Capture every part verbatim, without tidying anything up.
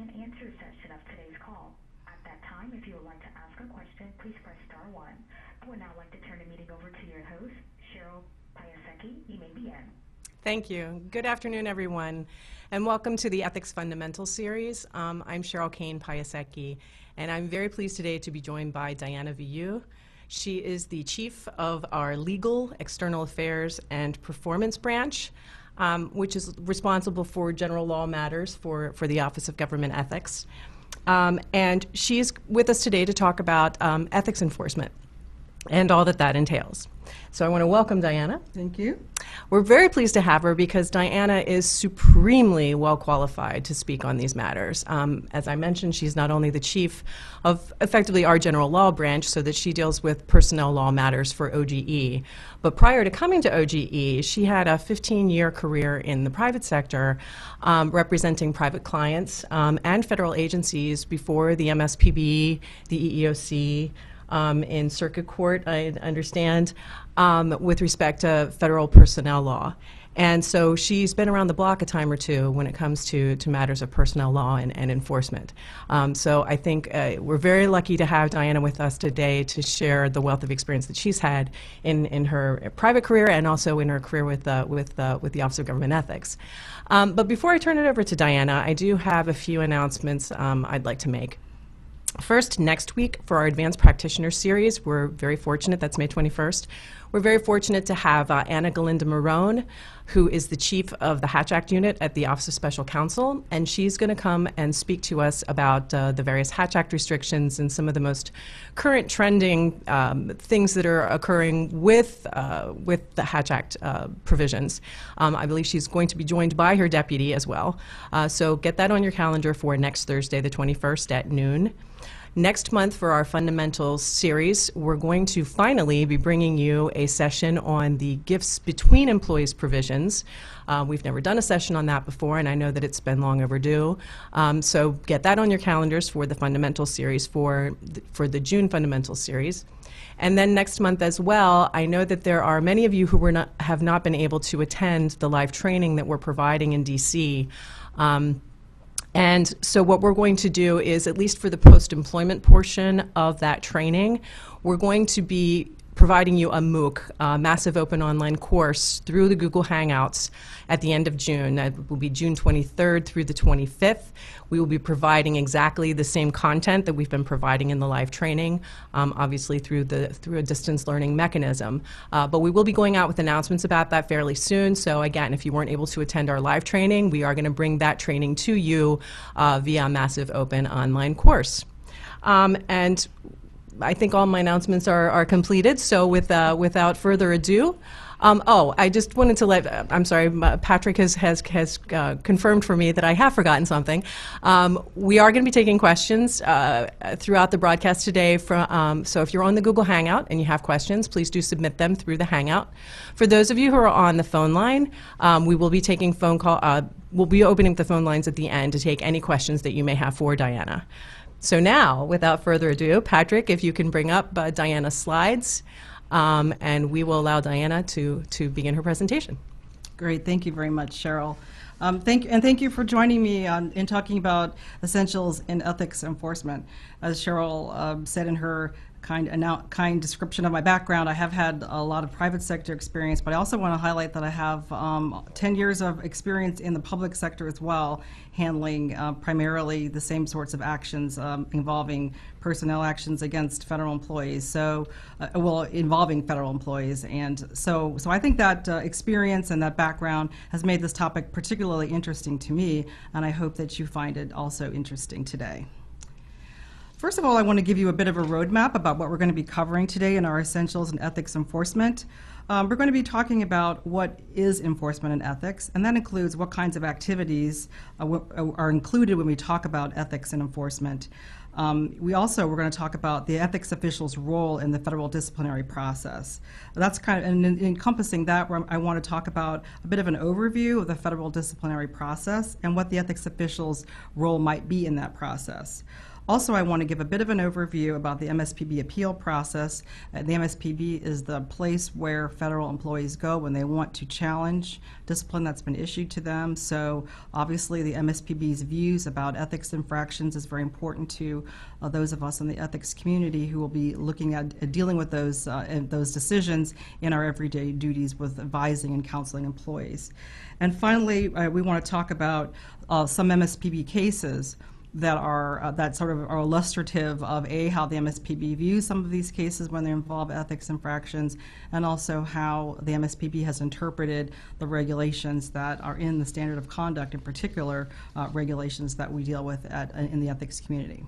and answer session of today's call. At that time, if you would like to ask a question, please press star one. I would now like to turn the meeting over to your host, Cheryl Piasecki. You may begin. Thank you. Good afternoon, everyone, and welcome to the Ethics Fundamentals Series. Um, I'm Cheryl Kane Piasecki, and I'm very pleased today to be joined by Diana Vu. She is the chief of our Legal, External Affairs, and Performance Branch, um, which is responsible for general law matters for, for the Office of Government Ethics. Um, and she's with us today to talk about um, ethics enforcement and all that that entails. So I want to welcome Diana. Thank you. We're very pleased to have her because Diana is supremely well qualified to speak on these matters. Um, as I mentioned, she's not only the chief of effectively our general law branch, so that she deals with personnel law matters for O G E, but prior to coming to O G E, she had a fifteen-year career in the private sector um, representing private clients um, and federal agencies before the M S P B, the E E O C, Um, in circuit court, I understand, um, with respect to federal personnel law. And so she's been around the block a time or two when it comes to, to matters of personnel law and, and enforcement. Um, so I think uh, we're very lucky to have Diana with us today to share the wealth of experience that she's had in, in her private career and also in her career with, uh, with, uh, with the Office of Government Ethics. Um, but before I turn it over to Diana, I do have a few announcements um, I'd like to make. First, next week for our Advanced Practitioner Series, we're very fortunate, that's May twenty-first, we're very fortunate to have uh, Anna Galinda Marone, who is the chief of the Hatch Act unit at the Office of Special Counsel, and she's going to come and speak to us about uh, the various Hatch Act restrictions and some of the most current trending um, things that are occurring with, uh, with the Hatch Act uh, provisions. Um, I believe she's going to be joined by her deputy as well, uh, so get that on your calendar for next Thursday, the twenty-first at noon. Next month for our Fundamentals Series, we're going to finally be bringing you a session on the gifts between employees provisions. Uh, we've never done a session on that before, and I know that it's been long overdue. Um, so get that on your calendars for the Fundamentals Series, for th for the June Fundamentals Series. And then next month as well, I know that there are many of you who were not, have not been able to attend the live training that we're providing in D C Um, And so what we're going to do is, at least for the post-employment portion of that training, we're going to be providing you a MOOC, a massive open online course through the Google Hangouts at the end of June. That will be June twenty-third through the twenty-fifth. We will be providing exactly the same content that we've been providing in the live training, um, obviously through the through a distance learning mechanism. Uh, but we will be going out with announcements about that fairly soon. So again, if you weren't able to attend our live training, we are going to bring that training to you uh, via a massive open online course. Um, and I think all my announcements are, are completed, so with, uh, without further ado, um, oh, I just wanted to let, uh, I'm sorry, Patrick has, has, has uh, confirmed for me that I have forgotten something. Um, we are going to be taking questions uh, throughout the broadcast today, from, um, so if you're on the Google Hangout and you have questions, please do submit them through the Hangout. For those of you who are on the phone line, um, we will be taking phone call, uh, we'll be opening the phone lines at the end to take any questions that you may have for Diana. So now, without further ado, Patrick, if you can bring up uh, Diana's slides, um, and we will allow Diana to, to begin her presentation. Great. Thank you very much, Cheryl. Um, thank, and thank you for joining me on, in talking about essentials in ethics enforcement. As Cheryl um, said in her kind, kind description of my background, I have had a lot of private sector experience, but I also want to highlight that I have um, ten years of experience in the public sector as well, handling uh, primarily the same sorts of actions um, involving personnel actions against federal employees, so, uh, well, involving federal employees. And so, so I think that uh, experience and that background has made this topic particularly interesting to me, and I hope that you find it also interesting today. First of all, I want to give you a bit of a roadmap about what we're going to be covering today in our Essentials in Ethics Enforcement. Um, we're going to be talking about what is enforcement in ethics, and that includes what kinds of activities uh, are included when we talk about ethics and enforcement. Um, we also, we're going to talk about the ethics official's role in the federal disciplinary process. That's kind of, and in, in encompassing that, where I want to talk about a bit of an overview of the federal disciplinary process and what the ethics official's role might be in that process. Also, I want to give a bit of an overview about the M S P B appeal process. Uh, the M S P B is the place where federal employees go when they want to challenge discipline that's been issued to them. So obviously the M S P B's views about ethics infractions is very important to uh, those of us in the ethics community who will be looking at uh, dealing with those, uh, and those decisions in our everyday duties with advising and counseling employees. And finally, uh, we want to talk about uh, some M S P B cases that are uh, that sort of are illustrative of a how the M S P B views some of these cases when they involve ethics infractions, and also how the M S P B has interpreted the regulations that are in the standard of conduct, in particular uh, regulations that we deal with at, in the ethics community.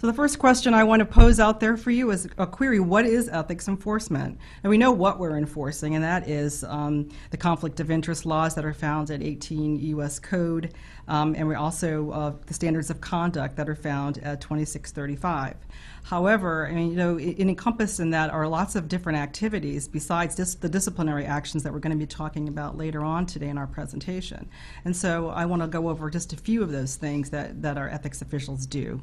So the first question I want to pose out there for you is a query: what is ethics enforcement? And we know what we're enforcing, and that is um, the conflict of interest laws that are found at eighteen U S code, um, and we also uh, the standards of conduct that are found at twenty-six thirty-five. However, I mean, you know, in, in encompassed in that are lots of different activities besides just the disciplinary actions that we're going to be talking about later on today in our presentation. And so I want to go over just a few of those things that, that our ethics officials do.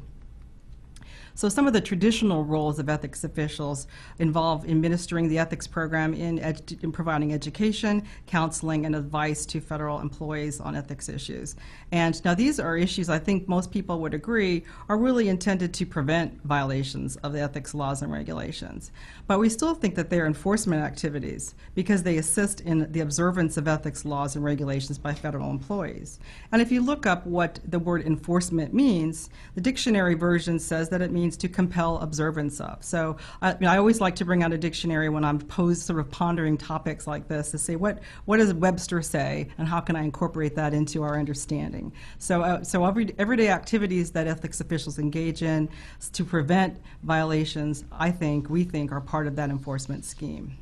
So some of the traditional roles of ethics officials involve administering the ethics program in, edu in providing education, counseling, and advice to federal employees on ethics issues. And now these are issues I think most people would agree are really intended to prevent violations of the ethics laws and regulations. But we still think that they are enforcement activities because they assist in the observance of ethics laws and regulations by federal employees. And if you look up what the word enforcement means, the dictionary version says that it means means to compel observance of. So I, you know, I always like to bring out a dictionary when I'm posed sort of pondering topics like this to say what what does Webster say and how can I incorporate that into our understanding. So uh, so every everyday activities that ethics officials engage in to prevent violations, I think we think are part of that enforcement scheme.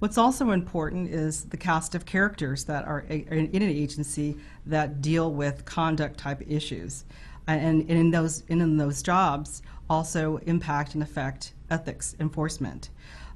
What's also important is the cast of characters that are in an agency that deal with conduct type issues. And in those, and in those jobs also impact and affect ethics enforcement.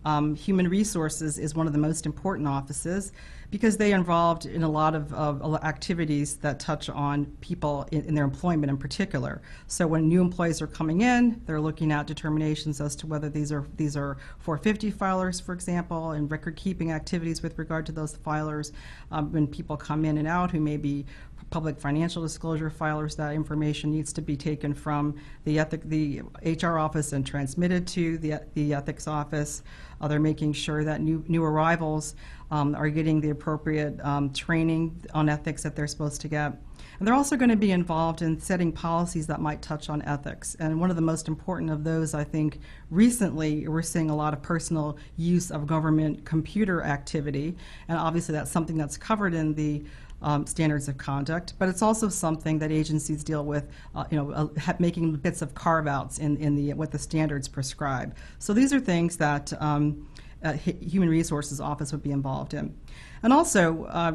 Um, human resources is one of the most important offices because they are involved in a lot of, of activities that touch on people in, in their employment in particular. So when new employees are coming in, they're looking at determinations as to whether these are these are four fifty filers, for example, and record-keeping activities with regard to those filers. Um, when people come in and out who may be public financial disclosure filers, that information needs to be taken from the, ethic, the H R office and transmitted to the, the ethics office. Uh, they're making sure that new, new arrivals um, are getting the appropriate um, training on ethics that they're supposed to get. And they're also going to be involved in setting policies that might touch on ethics. And one of the most important of those, I think, recently, we're seeing a lot of personal use of government computer activity. And obviously that's something that's covered in the Um, standards of conduct, but it's also something that agencies deal with, uh, you know, uh, making bits of carve-outs in, in the, what the standards prescribe. So these are things that um, uh, Human Resources Office would be involved in. And also, uh,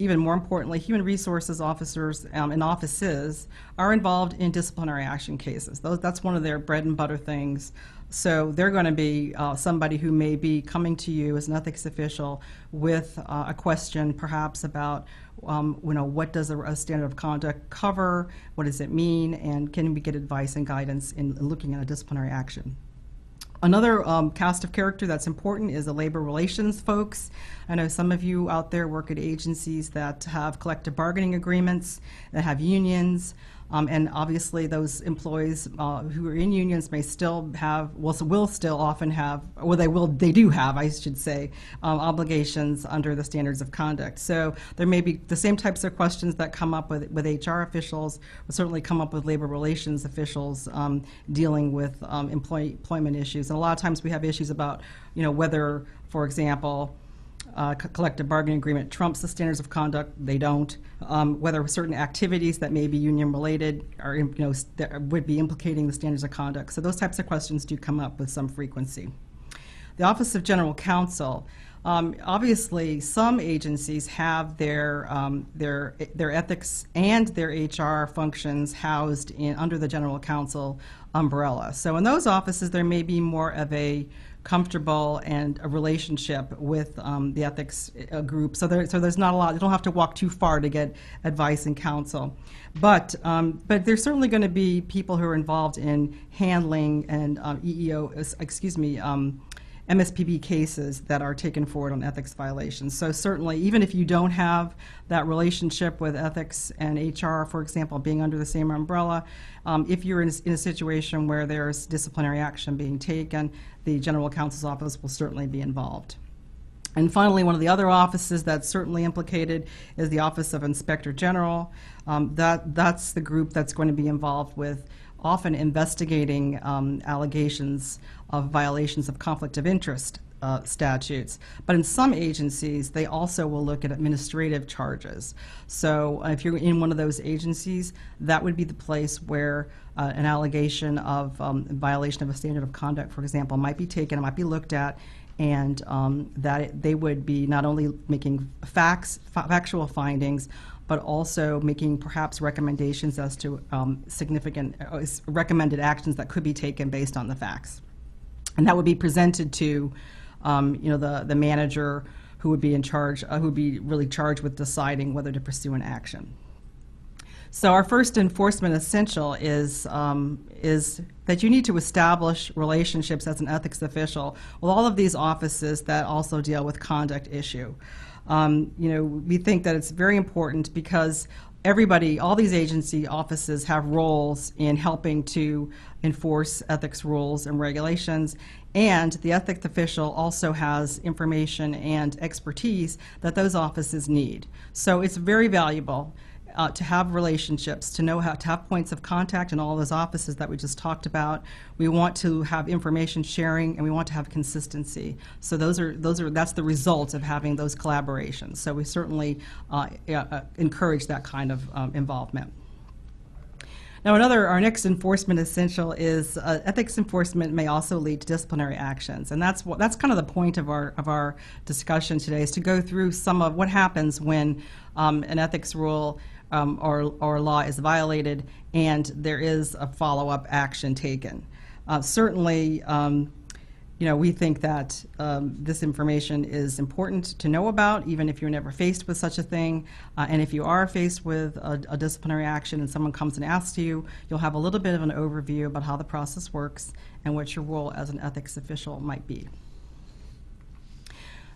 even more importantly, human resources officers um, and offices are involved in disciplinary action cases. Those, that's one of their bread and butter things. So they're going to be uh, somebody who may be coming to you as an ethics official with uh, a question perhaps about um, you know, what does a, a standard of conduct cover, what does it mean, and can we get advice and guidance in looking at a disciplinary action. Another um, cast of character that's important is the labor relations folks. I know some of you out there work at agencies that have collective bargaining agreements, that have unions, um, and obviously those employees uh, who are in unions may still have, well, so will still often have, or they will, they do have, I should say, um, obligations under the standards of conduct. So there may be the same types of questions that come up with, with H R officials, but certainly come up with labor relations officials um, dealing with um, employee, employment issues. And a lot of times we have issues about, you know, whether, for example, Uh, collective bargaining agreement trumps the standards of conduct. They don't. Um, whether certain activities that may be union related are, you know, that would be implicating the standards of conduct. So those types of questions do come up with some frequency. The Office of General Counsel Um, obviously, some agencies have their um, their their ethics and their H R functions housed in under the general counsel umbrella. So in those offices, there may be more of a comfortable and a relationship with um, the ethics uh, group. So there, so there's not a lot. You don't have to walk too far to get advice and counsel. But um, but there's certainly going to be people who are involved in handling and um, E E O, excuse me. Um, M S P B cases that are taken forward on ethics violations. So certainly, even if you don't have that relationship with ethics and H R, for example, being under the same umbrella, um, if you're in a, in a situation where there's disciplinary action being taken, the General Counsel's Office will certainly be involved. And finally, one of the other offices that's certainly implicated is the Office of Inspector General. Um, that, that's the group that's going to be involved with often investigating um, allegations of violations of conflict of interest uh, statutes. But in some agencies, they also will look at administrative charges. So uh, if you're in one of those agencies, that would be the place where uh, an allegation of um, violation of a standard of conduct, for example, might be taken, might be looked at, and um, that it, they would be not only making facts, fa factual findings, but also making perhaps recommendations as to um, significant uh, recommended actions that could be taken based on the facts. And that would be presented to um, you know, the, the manager who would be in charge, uh, who would be really charged with deciding whether to pursue an action. So our first enforcement essential is, um, is that you need to establish relationships as an ethics official with all of these offices that also deal with conduct issue. Um, you know, we think that it's very important because everybody, all these agency offices have roles in helping to enforce ethics rules and regulations, and the ethics official also has information and expertise that those offices need. So it's very valuable uh, to have relationships, to know how to have points of contact in all those offices that we just talked about. We want to have information sharing, and we want to have consistency. So those are those are that's the result of having those collaborations. So we certainly uh, uh, encourage that kind of um, involvement. Now, another, our next enforcement essential is uh, ethics enforcement may also lead to disciplinary actions, and that's what that's kind of the point of our of our discussion today, is to go through some of what happens when um, an ethics rule um, or or law is violated, and there is a follow-up action taken. Uh, certainly, um, you know, we think that um, this information is important to know about, even if you're never faced with such a thing. Uh, and if you are faced with a, a disciplinary action and someone comes and asks you, you'll have a little bit of an overview about how the process works and what your role as an ethics official might be.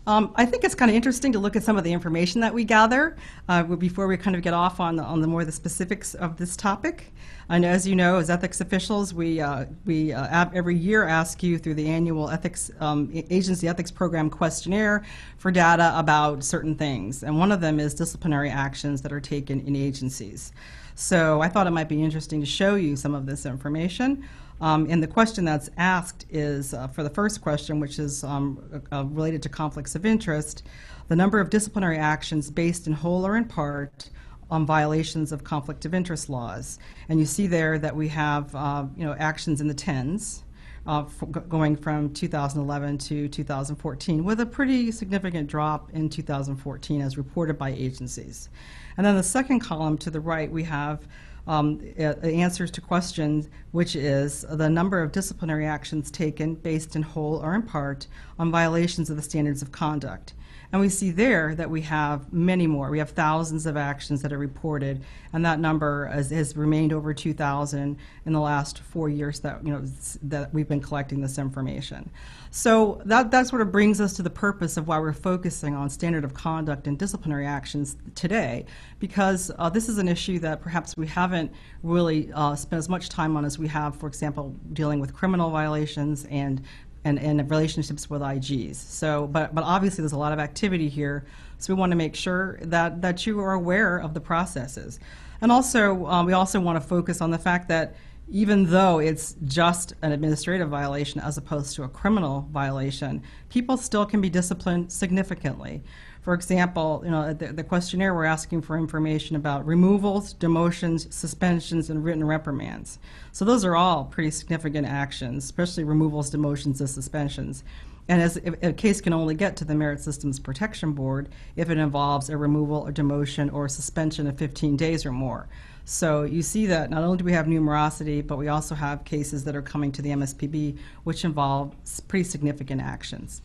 Um, I think it's kind of interesting to look at some of the information that we gather uh, before we kind of get off on the, on the more the specifics of this topic. And as you know, as ethics officials, we uh, we uh, every year ask you through the annual ethics um, agency ethics program questionnaire for data about certain things, and one of them is disciplinary actions that are taken in agencies. So I thought it might be interesting to show you some of this information. Um, and the question that's asked is, uh, for the first question, which is um, uh, related to conflicts of interest, the number of disciplinary actions based in whole or in part on violations of conflict of interest laws. And you see there that we have uh, you know, actions in the tens, uh, going from two thousand eleven to two thousand fourteen, with a pretty significant drop in two thousand fourteen as reported by agencies. And then the second column to the right, we have Um, uh, answers to questions, which is the number of disciplinary actions taken based in whole or in part on violations of the standards of conduct. And we see there that we have many more. We have thousands of actions that are reported, and that number has, has remained over two thousand in the last four years that, you know, that we've been collecting this information. So that, that sort of brings us to the purpose of why we're focusing on standard of conduct and disciplinary actions today, because uh, this is an issue that perhaps we haven't really uh, spent as much time on as we have, for example, dealing with criminal violations and And, and relationships with I Gs. So, but, but obviously there's a lot of activity here, so we want to make sure that, that you are aware of the processes. And also, um, we also want to focus on the fact that even though it's just an administrative violation as opposed to a criminal violation, people still can be disciplined significantly. For example, you know, the, the questionnaire, we're asking for information about removals, demotions, suspensions, and written reprimands. So those are all pretty significant actions, especially removals, demotions, and suspensions. And as a case can only get to the Merit Systems Protection Board if it involves a removal or demotion or suspension of fifteen days or more. So you see that not only do we have numerosity, but we also have cases that are coming to the M S P B which involve pretty significant actions.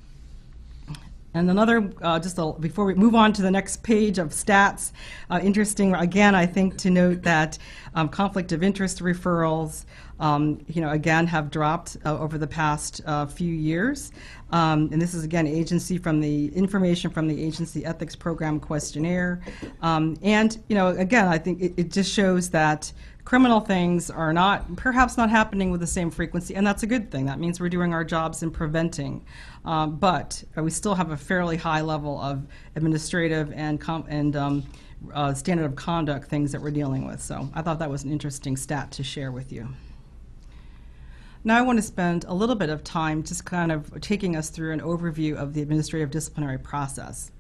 And another, uh, just a, before we move on to the next page of stats, uh, interesting, again, I think to note that um, conflict of interest referrals, um, you know, again, have dropped uh, over the past uh, few years. Um, and this is, again, agency from the information from the Agency Ethics Program questionnaire. Um, and, you know, again, I think it, it just shows that criminal things are not, perhaps not happening with the same frequency, and that's a good thing. That means we're doing our jobs in preventing. Um, but we still have a fairly high level of administrative and, com and um, uh, standard of conduct things that we're dealing with. So I thought that was an interesting stat to share with you. Now I want to spend a little bit of time just kind of taking us through an overview of the administrative disciplinary process.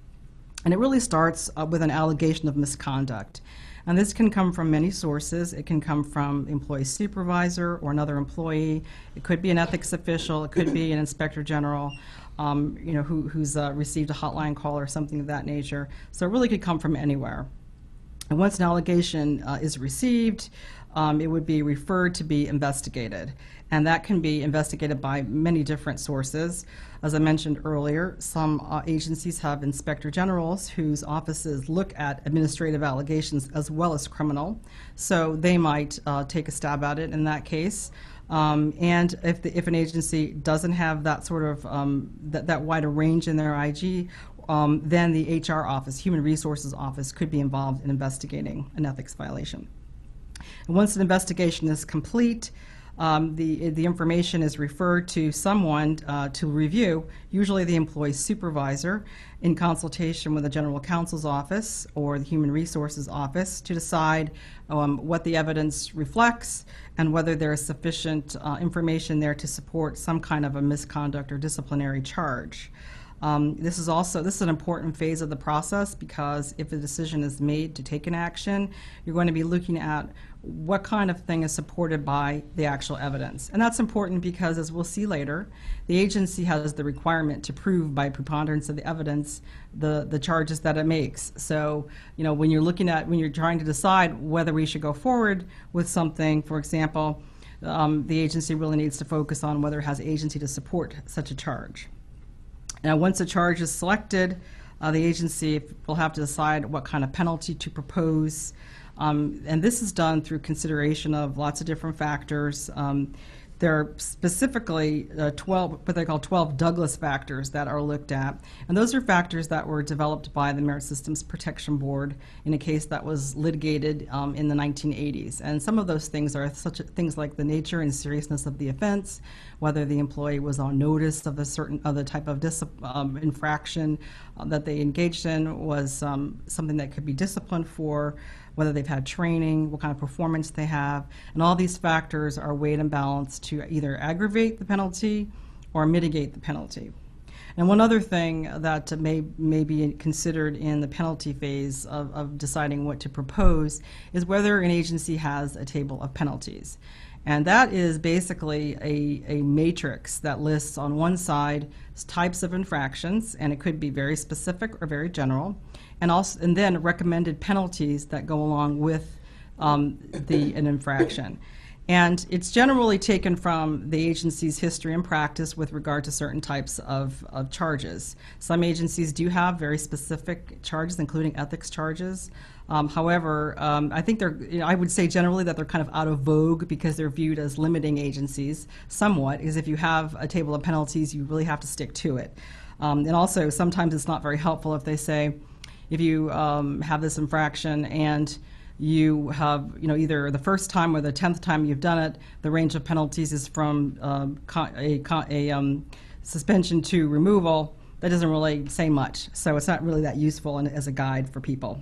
And it really starts uh, with an allegation of misconduct. And this can come from many sources. It can come from employee supervisor or another employee. It could be an ethics official. It could be an inspector general, um, you know, who, who's uh, received a hotline call or something of that nature. So it really could come from anywhere. And once an allegation uh, is received, um, it would be referred to be investigated. And that can be investigated by many different sources. As I mentioned earlier, some uh, agencies have inspector generals whose offices look at administrative allegations as well as criminal. So they might uh, take a stab at it in that case. Um, and if, the, if an agency doesn't have that sort of, um, that, that wider range in their I G, um, then the H R office, human resources office, could be involved in investigating an ethics violation. And once an investigation is complete, Um, the, the information is referred to someone uh, to review, usually the employee supervisor, in consultation with the general counsel's office or the human resources office to decide um, what the evidence reflects and whether there is sufficient uh, information there to support some kind of a misconduct or disciplinary charge. Um, this is also, this is an important phase of the process because if a decision is made to take an action, you're going to be looking at what kind of thing is supported by the actual evidence. And that's important because, as we'll see later, the agency has the requirement to prove by preponderance of the evidence the, the charges that it makes. So, you know, when you're looking at, when you're trying to decide whether we should go forward with something, for example, um, the agency really needs to focus on whether it has agency to support such a charge. Now, once a charge is selected, uh, the agency will have to decide what kind of penalty to propose. Um, and this is done through consideration of lots of different factors. Um, there are specifically uh, twelve, what they call twelve Douglas factors that are looked at. And those are factors that were developed by the Merit Systems Protection Board in a case that was litigated um, in the nineteen eighties. And some of those things are such things like the nature and seriousness of the offense, whether the employee was on notice of a certain other type of um, infraction uh, that they engaged in, was um, something that could be disciplined for, whether they've had training, what kind of performance they have. And all these factors are weighed and balanced to either aggravate the penalty or mitigate the penalty. And one other thing that may, may be considered in the penalty phase of, of deciding what to propose is whether an agency has a table of penalties. And that is basically a, a matrix that lists on one side types of infractions, and it could be very specific or very general, and also, and then recommended penalties that go along with um, the, an infraction. And it's generally taken from the agency's history and practice with regard to certain types of, of charges. Some agencies do have very specific charges, including ethics charges. Um, however, um, I think they're, you know, I would say generally that they're kind of out of vogue because they're viewed as limiting agencies somewhat, is if you have a table of penalties, you really have to stick to it. Um, and also, sometimes it's not very helpful if they say, if you um, have this infraction and you have, you know, either the first time or the tenth time you've done it, the range of penalties is from um, a, a um, suspension to removal. That doesn't really say much, so it's not really that useful in, as a guide for people.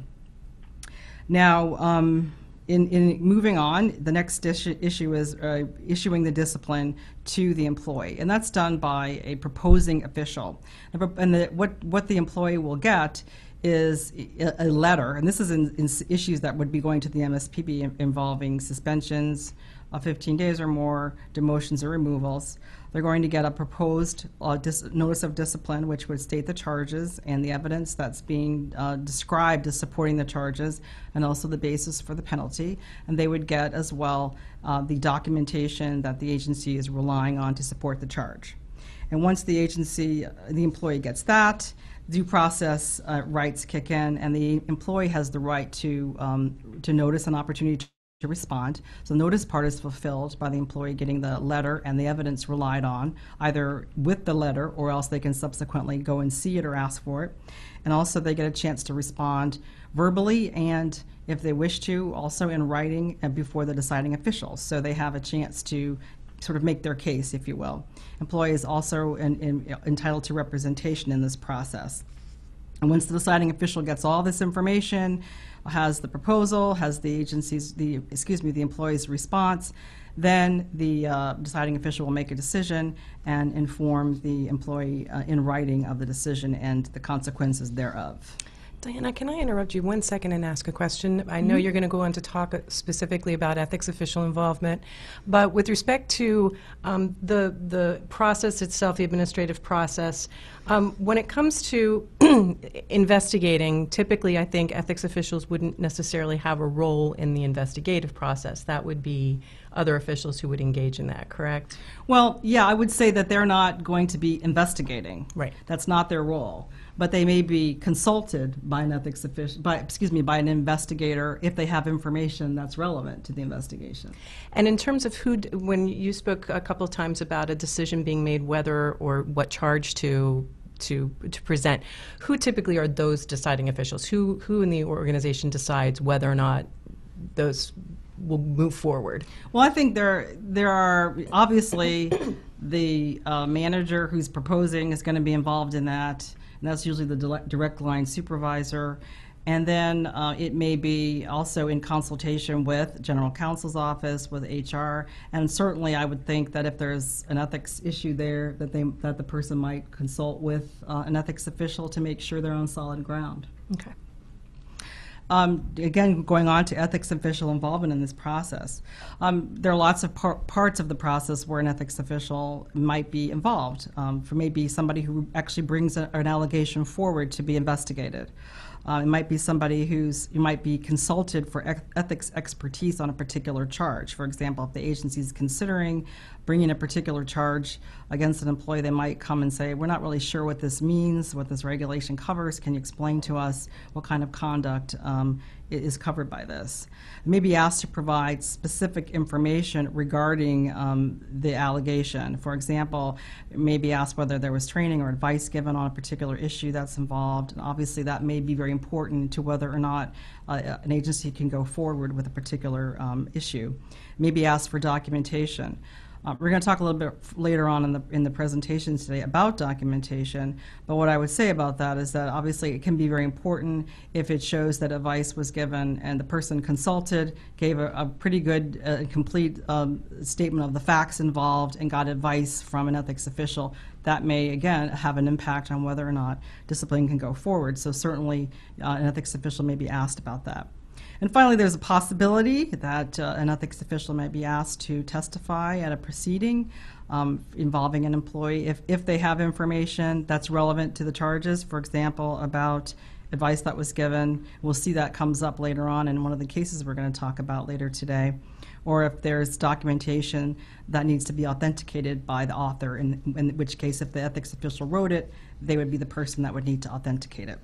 Now, um, in, in moving on, the next issue, issue is uh, issuing the discipline to the employee, and that's done by a proposing official. And the, what, what the employee will get is a letter, and this is in, in issues that would be going to the M S P B involving suspensions of fifteen days or more, demotions or removals. They're going to get a proposed uh, dis notice of discipline, which would state the charges and the evidence that's being uh, described as supporting the charges, and also the basis for the penalty. And they would get as well uh, the documentation that the agency is relying on to support the charge. And once the agency, the employee gets that, due process uh, rights kick in, and the employee has the right to um, to notice an opportunity to, to respond. So the notice part is fulfilled by the employee getting the letter and the evidence relied on, either with the letter or else they can subsequently go and see it or ask for it. And also they get a chance to respond verbally and, if they wish to, also in writing and before the deciding official. So they have a chance to sort of make their case, if you will. Employee is also in, in, entitled to representation in this process. And once the deciding official gets all this information, has the proposal, has the agency's, the excuse me, the employee's response, then the uh, deciding official will make a decision and inform the employee uh, in writing of the decision and the consequences thereof. Diana, can I interrupt you one second and ask a question? I know you're going to go on to talk specifically about ethics official involvement, but with respect to um, the, the process itself, the administrative process, um, when it comes to investigating, typically I think ethics officials wouldn't necessarily have a role in the investigative process. That would be other officials who would engage in that, correct? Well, yeah, I would say that they're not going to be investigating. Right. That's not their role. But they may be consulted by an ethics official, by, excuse me, by an investigator if they have information that's relevant to the investigation. And in terms of who, d when you spoke a couple of times about a decision being made whether or what charge to, to, to present, who typically are those deciding officials? Who, who in the organization decides whether or not those will move forward? Well, I think there, there are obviously the uh, manager who's proposing is going to be involved in that. And that's usually the direct line supervisor. And then uh, it may be also in consultation with General Counsel's office, with H R, and certainly I would think that if there's an ethics issue there, that they that the person might consult with uh, an ethics official to make sure they're on solid ground. Okay. Um, again, going on to ethics official involvement in this process. Um, there are lots of par parts of the process where an ethics official might be involved, um, for maybe somebody who actually brings a, an allegation forward to be investigated. Uh, it might be somebody who's, who might be consulted for e ethics expertise on a particular charge. For example, if the agency is considering bringing a particular charge against an employee, they might come and say, we're not really sure what this means, what this regulation covers. Can you explain to us what kind of conduct um, is covered by this? May be asked to provide specific information regarding um, the allegation. For example, it may be asked whether there was training or advice given on a particular issue that's involved. And obviously, that may be very important to whether or not uh, an agency can go forward with a particular um, issue. May be asked for documentation. Uh, we're going to talk a little bit later on in the, in the presentation today about documentation, but what I would say about that is that obviously it can be very important if it shows that advice was given and the person consulted gave a, a pretty good, uh, complete um, statement of the facts involved and got advice from an ethics official. That may, again, have an impact on whether or not discipline can go forward, so certainly uh, an ethics official may be asked about that. And finally, there's a possibility that uh, an ethics official might be asked to testify at a proceeding um, involving an employee if, if they have information that's relevant to the charges, for example, about advice that was given. We'll see that comes up later on in one of the cases we're going to talk about later today, or if there's documentation that needs to be authenticated by the author, in, in which case if the ethics official wrote it, they would be the person that would need to authenticate it.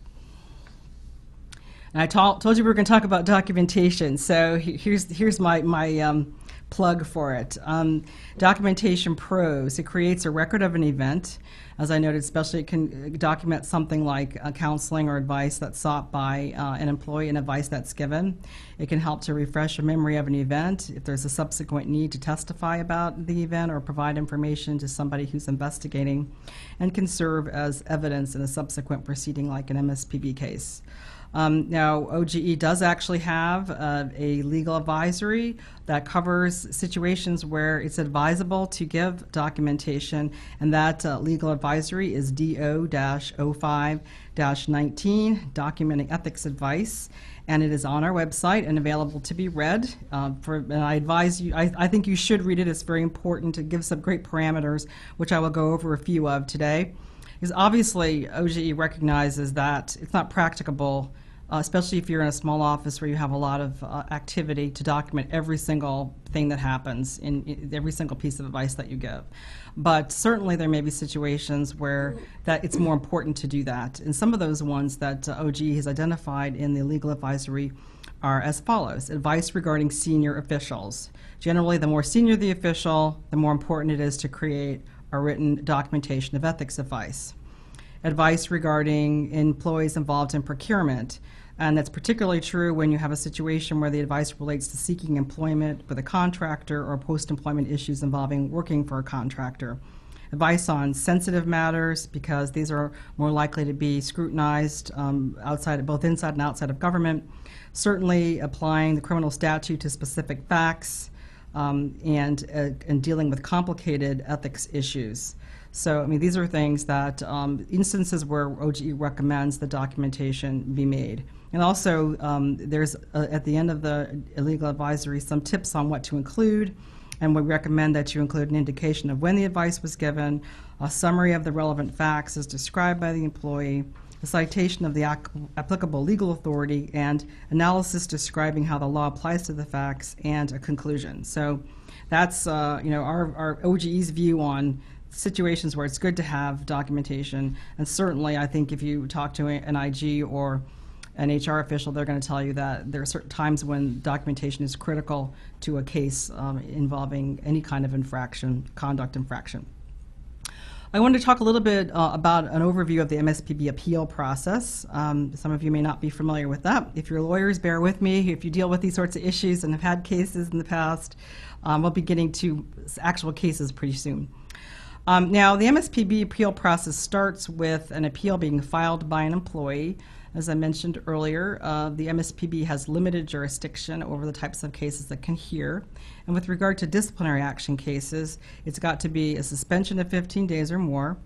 And I told you we were going to talk about documentation, so here's, here's my, my um, plug for it. Um, documentation pros. It creates a record of an event. As I noted, especially it can document something like uh, counseling or advice that's sought by uh, an employee and advice that's given. It can help to refresh a memory of an event if there's a subsequent need to testify about the event or provide information to somebody who's investigating, and can serve as evidence in a subsequent proceeding like an M S P B case. Um, now, O G E does actually have uh, a legal advisory that covers situations where it's advisable to give documentation, and that uh, legal advisory is D O oh five nineteen, Documenting Ethics Advice, and it is on our website and available to be read. Uh, for, and I advise you, I, I think you should read it. It's very important to give some great parameters, which I will go over a few of today. Because obviously, O G E recognizes that it's not practicable, Uh, especially if you're in a small office where you have a lot of uh, activity, to document every single thing that happens in, in every single piece of advice that you give. But certainly there may be situations where that it's more important to do that. And some of those ones that uh, O G E has identified in the legal advisory are as follows. Advice regarding senior officials. Generally, the more senior the official, the more important it is to create a written documentation of ethics advice. Advice regarding employees involved in procurement. And that's particularly true when you have a situation where the advice relates to seeking employment with a contractor or post-employment issues involving working for a contractor. Advice on sensitive matters, because these are more likely to be scrutinized um, outside, both inside and outside of government. Certainly applying the criminal statute to specific facts um, and, uh, and dealing with complicated ethics issues. So, I mean, these are things that, um, instances where O G E recommends the documentation be made. And also, um, there's, uh, at the end of the legal advisory, some tips on what to include, and we recommend that you include an indication of when the advice was given, a summary of the relevant facts as described by the employee, a citation of the applicable legal authority, and analysis describing how the law applies to the facts, and a conclusion. So that's, uh, you know, our, our O G E's view on situations where it's good to have documentation. And certainly, I think if you talk to an I G or an H R official, they're going to tell you that there are certain times when documentation is critical to a case um, involving any kind of infraction, conduct infraction. I wanted to talk a little bit uh, about an overview of the M S P B appeal process. Um, some of you may not be familiar with that. If you're lawyers, bear with me. If you deal with these sorts of issues and have had cases in the past, um, we'll be getting to actual cases pretty soon. Um, now, the M S P B appeal process starts with an appeal being filed by an employee. As I mentioned earlier, uh, the M S P B has limited jurisdiction over the types of cases that can hear. And with regard to disciplinary action cases, it's got to be a suspension of fifteen days or more,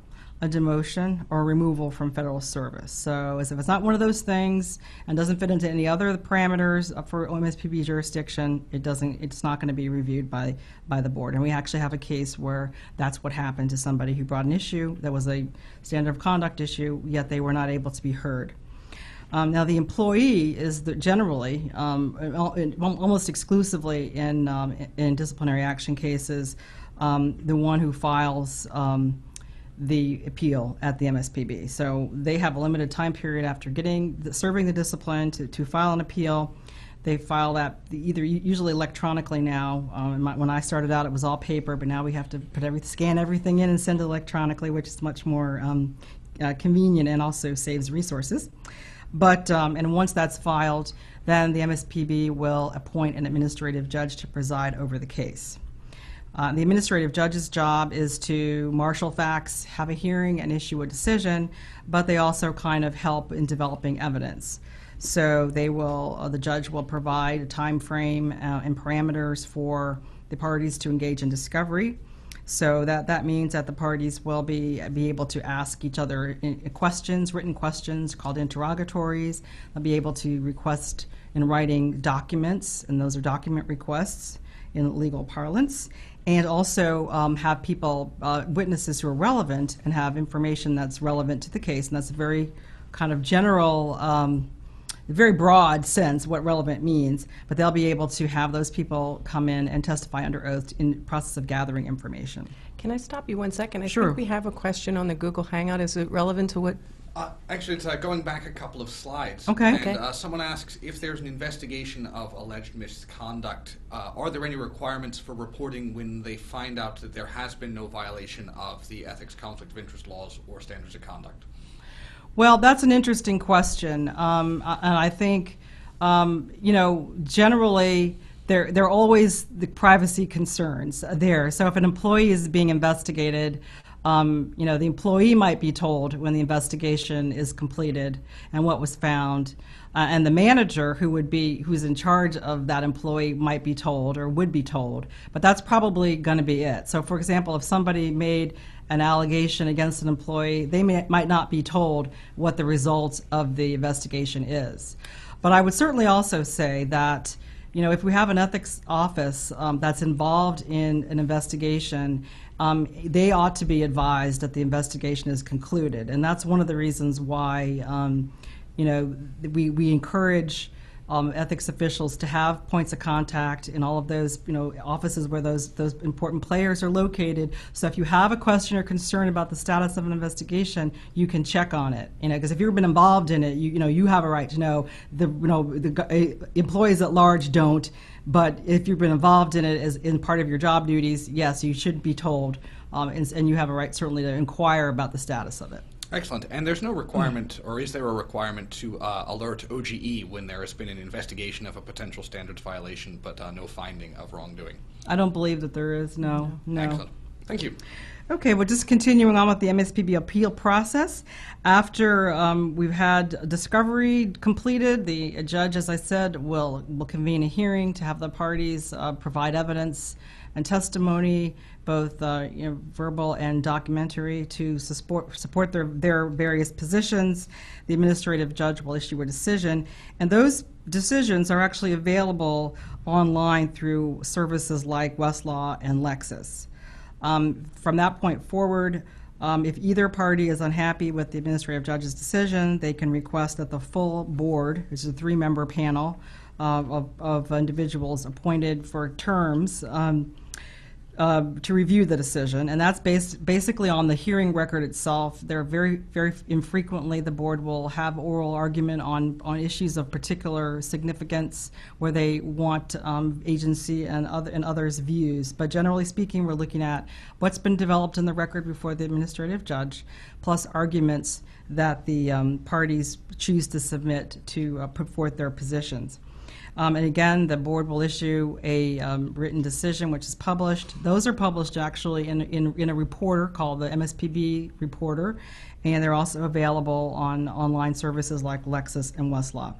a demotion, or removal from federal service. So, as if it's not one of those things and doesn't fit into any other parameters for M S P B jurisdiction, it doesn't. It's not going to be reviewed by by the board. And we actually have a case where that's what happened to somebody who brought an issue that was a standard of conduct issue, yet they were not able to be heard. Um, now, the employee is the generally, um, almost exclusively in um, in disciplinary action cases, um, the one who files Um, the appeal at the M S P B. So they have a limited time period after getting the, serving the discipline to, to file an appeal. They file that either usually electronically now. Um, when I started out, it was all paper, but now we have to put every, scan everything in and send it electronically, which is much more um, uh, convenient and also saves resources. But um, and once that's filed, then the M S P B will appoint an administrative judge to preside over the case. Uh, the administrative judge's job is to marshal facts, have a hearing, and issue a decision, but they also kind of help in developing evidence. So they will, uh, the judge will provide a time frame uh, and parameters for the parties to engage in discovery. So that, that means that the parties will be, be able to ask each other in, questions, written questions called interrogatories. They'll be able to request in writing documents, and those are document requests in legal parlance. And also um, have people, uh, witnesses who are relevant, and have information that's relevant to the case. And that's a very kind of general, um, very broad sense what relevant means. But they'll be able to have those people come in and testify under oath in the process of gathering information. Can I stop you one second? I sure. think we have a question on the Google Hangout. Is it relevant to what? Uh, actually, it's uh, going back a couple of slides. Okay. And okay. Uh, someone asks, if there's an investigation of alleged misconduct, uh, are there any requirements for reporting when they find out that there has been no violation of the ethics, conflict of interest laws, or standards of conduct? Well, that's an interesting question. Um, and I think, um, you know, generally, there, there are always the privacy concerns there. So if an employee is being investigated, Um, you know, the employee might be told when the investigation is completed and what was found, uh, and the manager who would be, who's in charge of that employee might be told or would be told, but that's probably going to be it. So for example, if somebody made an allegation against an employee, they may, might not be told what the results of the investigation is. But I would certainly also say that, you know, if we have an ethics office um, that's involved in an investigation, um, they ought to be advised that the investigation is concluded. And that's one of the reasons why, um, you know, we, we encourage um, ethics officials to have points of contact in all of those, you know, offices where those, those important players are located. So if you have a question or concern about the status of an investigation, you can check on it, you know, because if you've been involved in it, you, you know, you have a right to know. The, you know, the uh, employees at large don't, but if you've been involved in it as in part of your job duties, yes, you should be told, um, and, and you have a right certainly to inquire about the status of it. Excellent. And there's no requirement, or is there a requirement to uh, alert O G E when there has been an investigation of a potential standards violation, but uh, no finding of wrongdoing? I don't believe that there is, no. no. Excellent. Thank you. Okay, well, just continuing on with the M S P B appeal process. After um, we've had discovery completed, the judge, as I said, will, will convene a hearing to have the parties uh, provide evidence and testimony, both uh, you know, verbal and documentary, to support, support their, their various positions. The administrative judge will issue a decision, and those decisions are actually available online through services like Westlaw and Lexis. Um, from that point forward, um, if either party is unhappy with the administrative judge's decision, they can request that the full board, which is a three-member panel uh, of, of individuals appointed for terms, um, Uh, to review the decision, and that's based basically on the hearing record itself. They're very, very infrequently the board will have oral argument on, on issues of particular significance where they want um, agency and, other, and others' views. But generally speaking, we're looking at what's been developed in the record before the administrative judge, plus arguments that the um, parties choose to submit to uh, put forth their positions. Um, and again, the board will issue a um, written decision, which is published. Those are published actually in, in, in a reporter called the M S P B Reporter, and they're also available on online services like Lexis and Westlaw.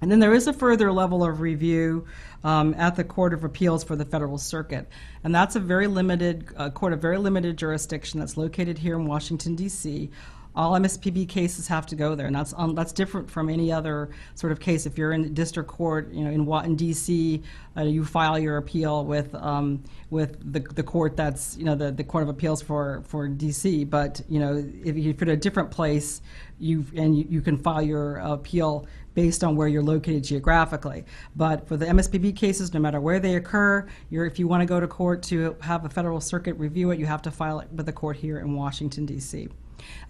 And then there is a further level of review um, at the Court of Appeals for the Federal Circuit, and that's a very limited uh, court of very limited jurisdiction that's located here in Washington, D C All M S P B cases have to go there, and that's um, that's different from any other sort of case. If you're in district court, you know, in Washington D C, uh, you file your appeal with um, with the the court that's, you know, the the Court of Appeals for for D C. But you know, if, if you're in a different place, you and you, you can file your appeal based on where you're located geographically. But for the M S P B cases, no matter where they occur, you're, if you want to go to court to have a federal circuit review it, you have to file it with the court here in Washington D C.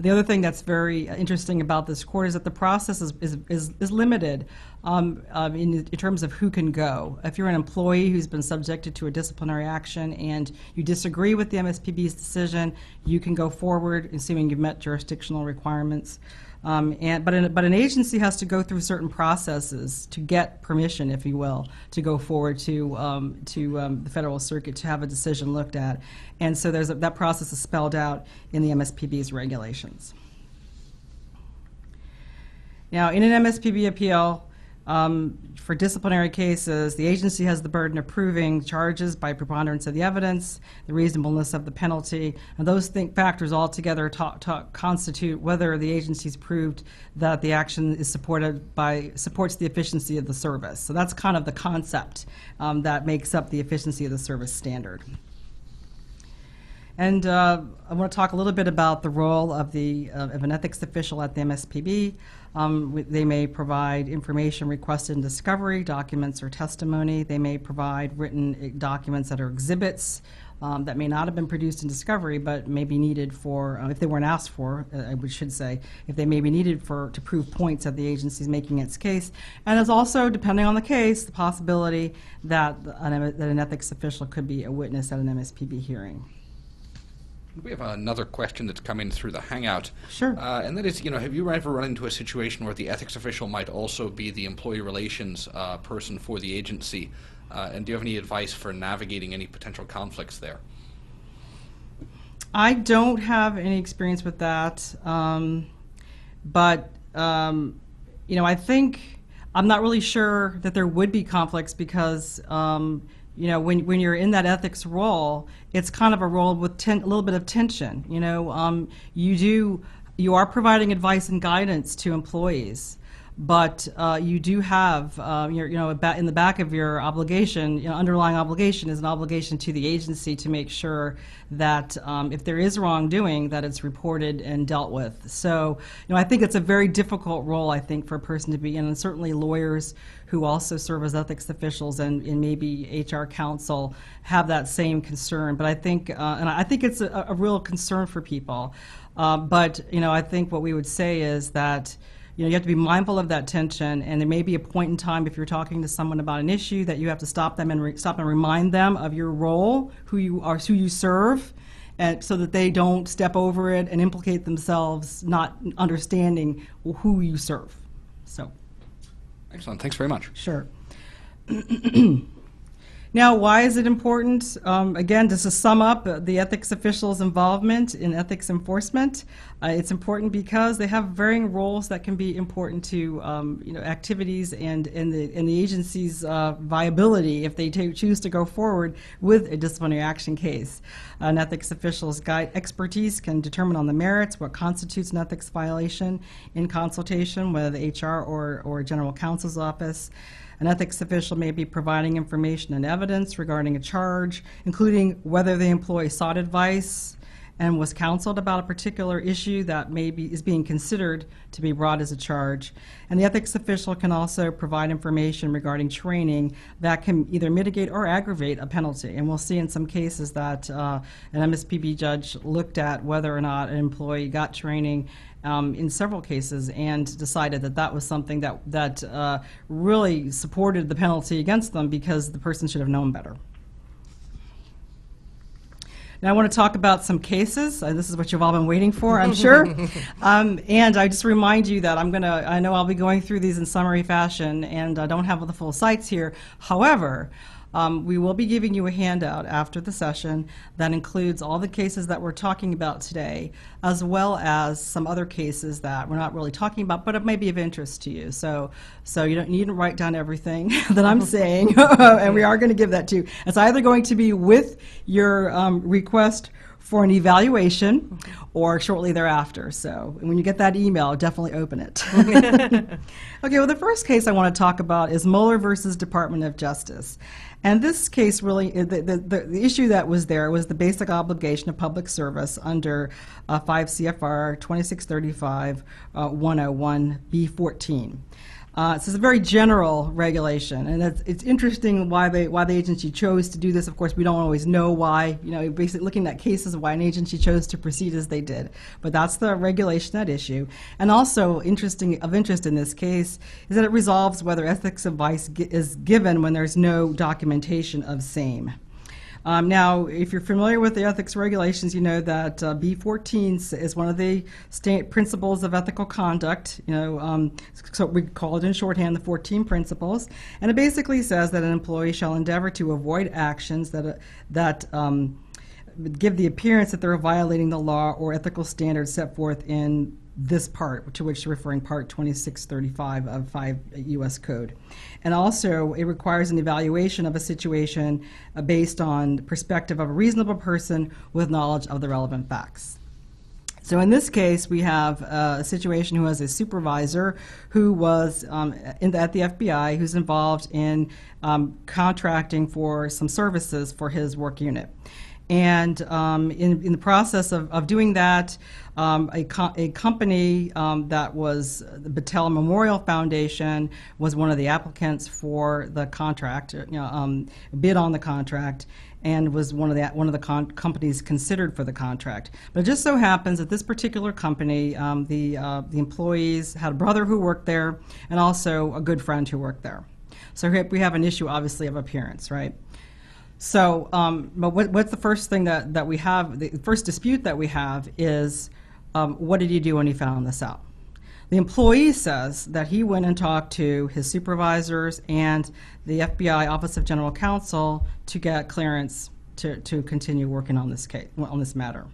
The other thing that's very interesting about this court is that the process is, is, is, is limited um, um, in, in terms of who can go. If you're an employee who's been subjected to a disciplinary action and you disagree with the M S P B's decision, you can go forward, assuming you've met jurisdictional requirements. Um, and, but, an, but an agency has to go through certain processes to get permission, if you will, to go forward to, um, to um, the Federal Circuit to have a decision looked at. And so there's a, that process is spelled out in the M S P B's regulations. Now, in an M S P B appeal, Um, for disciplinary cases, the agency has the burden of proving charges by preponderance of the evidence, the reasonableness of the penalty, and those think factors altogether ta ta constitute whether the agency's proved that the action is supported by supports the efficiency of the service. So that's kind of the concept um, that makes up the efficiency of the service standard. And uh, I want to talk a little bit about the role of, the, uh, of an ethics official at the M S P B. Um, they may provide information requested in discovery, documents or testimony. They may provide written documents that are exhibits um, that may not have been produced in discovery but may be needed for, uh, if they weren't asked for, uh, we should say, if they may be needed for to prove points that the agency is making its case. And there's also, depending on the case, the possibility that an, that an ethics official could be a witness at an M S P B hearing. We have another question that's come in through the Hangout. Sure. Uh, and that is, you know, have you ever run into a situation where the ethics official might also be the employee relations uh, person for the agency? Uh, and do you have any advice for navigating any potential conflicts there? I don't have any experience with that, um, but um, you know, I think I'm not really sure that there would be conflicts because um, you know, when when you're in that ethics role, it's kind of a role with ten, a little bit of tension. You know, um, you do you are providing advice and guidance to employees, but uh, you do have uh, your, you know, in the back of your obligation, you know, underlying obligation is an obligation to the agency to make sure that um, if there is wrongdoing, that it's reported and dealt with. So, you know, I think it's a very difficult role, I think, for a person to be in, and certainly lawyers who also serve as ethics officials and, and maybe H R counsel have that same concern. But I think, uh, and I think it's a, a real concern for people. Uh, but, you know, I think what we would say is that, you know, you have to be mindful of that tension, and there may be a point in time if you're talking to someone about an issue that you have to stop them and re stop and remind them of your role, who you are, who you serve, and so that they don't step over it and implicate themselves not understanding who you serve. So, excellent. Thanks very much. Sure. Now, why is it important? Um, again, just to sum up uh, the ethics officials' involvement in ethics enforcement, uh, it's important because they have varying roles that can be important to um, you know, activities and, and, the, and the agency's uh, viability if they choose to go forward with a disciplinary action case. An ethics official's guide expertise can determine on the merits what constitutes an ethics violation in consultation with H R or, or general counsel's office. An ethics official may be providing information and evidence regarding a charge, including whether the employee sought advice and was counseled about a particular issue that may be, is being considered to be brought as a charge. And the ethics official can also provide information regarding training that can either mitigate or aggravate a penalty. And we'll see in some cases that uh, an M S P B judge looked at whether or not an employee got training Um, in several cases and decided that that was something that, that uh, really supported the penalty against them because the person should have known better. Now I want to talk about some cases, and this is what you've all been waiting for, I'm sure. Um, and I just remind you that I'm going to, I know I'll be going through these in summary fashion, and I don't have the full sites here. However, Um, we will be giving you a handout after the session that includes all the cases that we're talking about today, as well as some other cases that we're not really talking about, but it may be of interest to you. So, so you don't need to write down everything that I'm saying, and we are going to give that to you. It's either going to be with your um, request for an evaluation or shortly thereafter. So when you get that email, definitely open it. Okay, well, the first case I want to talk about is Mueller versus Department of Justice. And this case really, the, the, the issue that was there was the basic obligation of public service under uh, five C F R twenty-six thirty-five uh, one oh one B fourteen. Uh, so it's a very general regulation, and it's, it's interesting why they why the agency chose to do this. Of course, we don't always know why. You know, basically looking at cases why an agency chose to proceed as they did, but that's the regulation at issue. And also, interesting of interest in this case is that it resolves whether ethics advice gi- is given when there's no documentation of same. Um, now, if you're familiar with the ethics regulations, you know that uh, B fourteen is one of the state principles of ethical conduct. You know, um, so we call it in shorthand the fourteen principles, and it basically says that an employee shall endeavor to avoid actions that uh, that um, give the appearance that they're violating the law or ethical standards set forth in this part, to which referring part twenty-six thirty-five of five U S code. And also, it requires an evaluation of a situation uh, based on the perspective of a reasonable person with knowledge of the relevant facts. So in this case, we have uh, a situation who has a supervisor who was um, in the, at the F B I, who's involved in um, contracting for some services for his work unit. And um, in, in the process of, of doing that, um, a, co a company um, that was the Battelle Memorial Foundation was one of the applicants for the contract, you know, um, bid on the contract, and was one of the one of the con companies considered for the contract. But it just so happens that this particular company, um, the uh, the employees had a brother who worked there, and also a good friend who worked there. So here we have an issue, obviously, of appearance, right? So, um, but what, what's the first thing that, that we have, the first dispute that we have is, um, what did he do when he found this out? The employee says that he went and talked to his supervisors and the F B I Office of General Counsel to get clearance to, to continue working on this case, on this matter.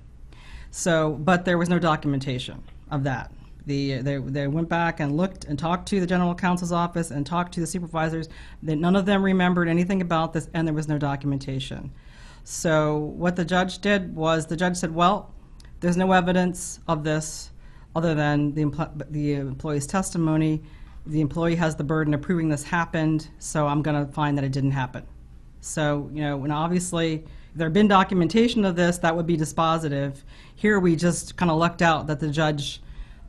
So, but there was no documentation of that. The, they, they went back and looked and talked to the general counsel's office and talked to the supervisors. They, none of them remembered anything about this, and there was no documentation. So what the judge did was the judge said, well, there's no evidence of this other than the, empl the employee's testimony. The employee has the burden of proving this happened, so I'm going to find that it didn't happen. So, you know, and obviously, if there had been documentation of this, that would be dispositive. Here we just kind of lucked out that the judge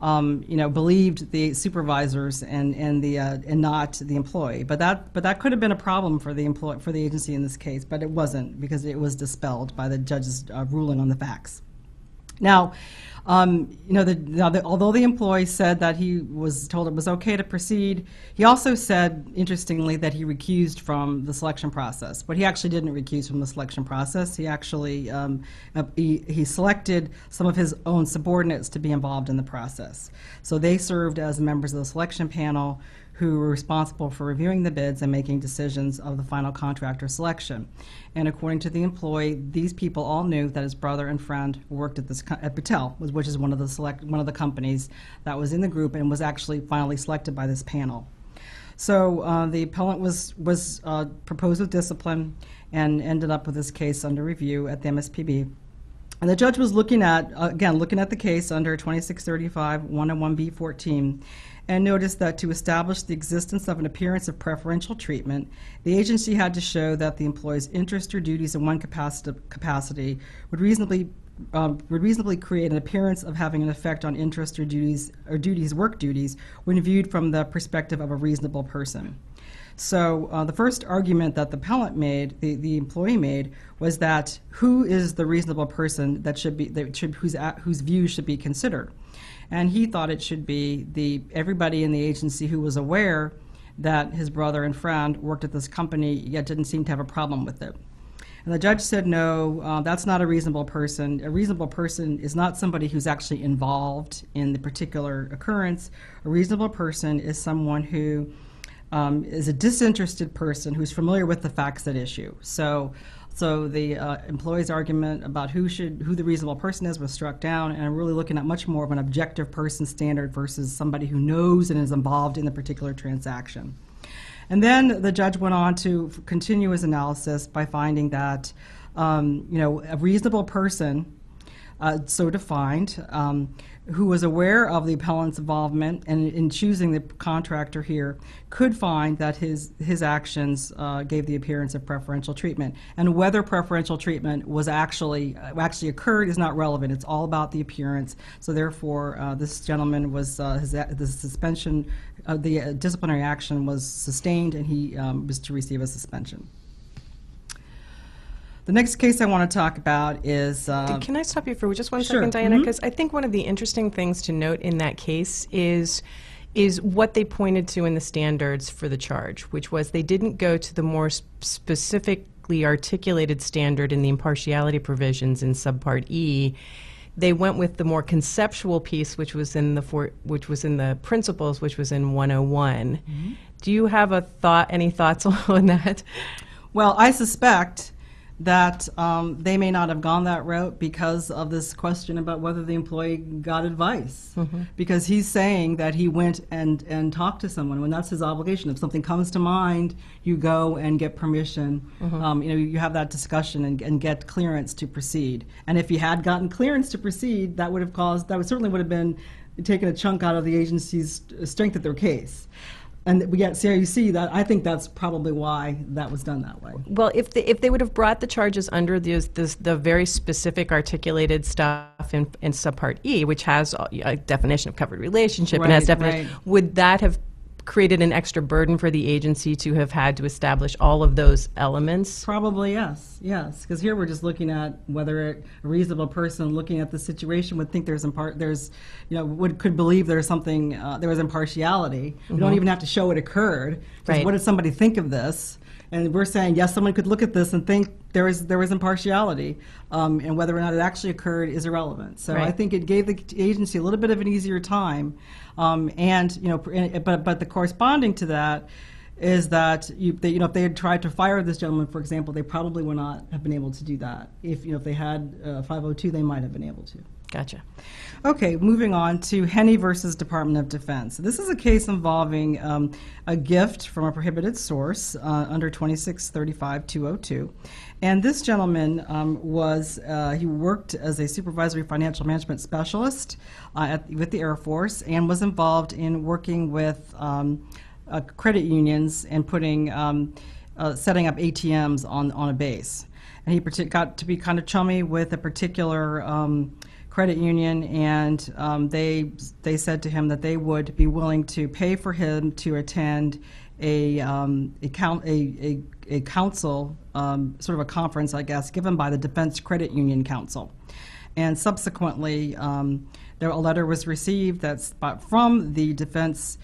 Um, you know, believed the supervisors and and the uh, and not the employee, but that but that could have been a problem for the employ for the agency in this case, but it wasn't because it was dispelled by the judge's uh, ruling on the facts. Now, um, you know, the, now the, although the employee said that he was told it was okay to proceed, he also said, interestingly, that he recused from the selection process. But he actually didn't recuse from the selection process. He actually um, he, he selected some of his own subordinates to be involved in the process. So they served as members of the selection panel who were responsible for reviewing the bids and making decisions of the final contractor selection. And according to the employee, these people all knew that his brother and friend worked at this at Battelle, which is one of the select one of the companies that was in the group and was actually finally selected by this panel. So uh, the appellant was was uh, proposed with discipline and ended up with this case under review at the M S P B. And the judge was looking at, uh, again, looking at the case under twenty-six thirty-five, one oh one B fourteen, and noticed that to establish the existence of an appearance of preferential treatment, the agency had to show that the employee's interest or duties in one capacity, capacity would reasonably um, would reasonably create an appearance of having an effect on interest or duties or duties work duties when viewed from the perspective of a reasonable person. So uh, the first argument that the appellant made, the, the employee made, was that who is the reasonable person that should be, that should, whose, whose views should be considered? And he thought it should be the, everybody in the agency who was aware that his brother and friend worked at this company yet didn't seem to have a problem with it. And the judge said, no, uh, that's not a reasonable person. A reasonable person is not somebody who's actually involved in the particular occurrence. A reasonable person is someone who Um, is a disinterested person who's familiar with the facts at issue. So, so the uh, employee's argument about who should, who the reasonable person is was struck down, and I'm really looking at much more of an objective person standard versus somebody who knows and is involved in the particular transaction. And then the judge went on to continue his analysis by finding that, um, you know, a reasonable person, Uh, so defined, um, who was aware of the appellant's involvement and in choosing the contractor here, could find that his, his actions uh, gave the appearance of preferential treatment. And whether preferential treatment was actually, uh, actually occurred is not relevant. It's all about the appearance. So therefore, uh, this gentleman was, uh, his, the suspension, uh, the uh, disciplinary action was sustained, and he um, was to receive a suspension. The next case I want to talk about is... Uh, Can I stop you for just one sure. second, Diana? Because mm-hmm. I think one of the interesting things to note in that case is, is what they pointed to in the standards for the charge, which was they didn't go to the more specifically articulated standard in the impartiality provisions in subpart E. They went with the more conceptual piece, which was in the for, which was in the principles, which was in one oh one. Mm-hmm. Do you have a thought? Any thoughts on that? Well, I suspect that um, they may not have gone that route because of this question about whether the employee got advice. Mm-hmm. Because he's saying that he went and, and talked to someone when that's his obligation. If something comes to mind, you go and get permission. Mm-hmm. um, you know, you have that discussion and, and get clearance to proceed. And if he had gotten clearance to proceed, that would have caused, that would, certainly would have been taken a chunk out of the agency's strength of their case. And yet, so you see that I think that's probably why that was done that way. Well, if the, if they would have brought the charges under the the, the very specific articulated stuff in, in subpart E, which has a definition of covered relationship right, and has definition, right. would that have created an extra burden for the agency to have had to establish all of those elements? Probably yes, yes. Because here we're just looking at whether a reasonable person looking at the situation would think there's impart there's, you know, would could believe there's something uh, there was impartiality. Mm-hmm. We don't even have to show it occurred. Right. What did somebody think of this? And we're saying yes, someone could look at this and think there is there was impartiality, um, and whether or not it actually occurred is irrelevant. So right. I think it gave the agency a little bit of an easier time, um, and you know, but but the corresponding to that is that you they, you know if they had tried to fire this gentleman, for example, they probably would not have been able to do that. If you know if they had uh, five oh two, they might have been able to. Gotcha. Okay, moving on to Henney versus Department of Defense. This is a case involving um, a gift from a prohibited source uh, under twenty-six thirty-five two oh two. And this gentleman um, was, uh, he worked as a supervisory financial management specialist uh, at, with the Air Force, and was involved in working with um, uh, credit unions and putting, um, uh, setting up A T Ms on, on a base. And he got to be kind of chummy with a particular um, credit union, and um, they they said to him that they would be willing to pay for him to attend a um, a, a, a council, um, sort of a conference, I guess, given by the Defense Credit Union Council. And subsequently, um, there, a letter was received that's from the Defense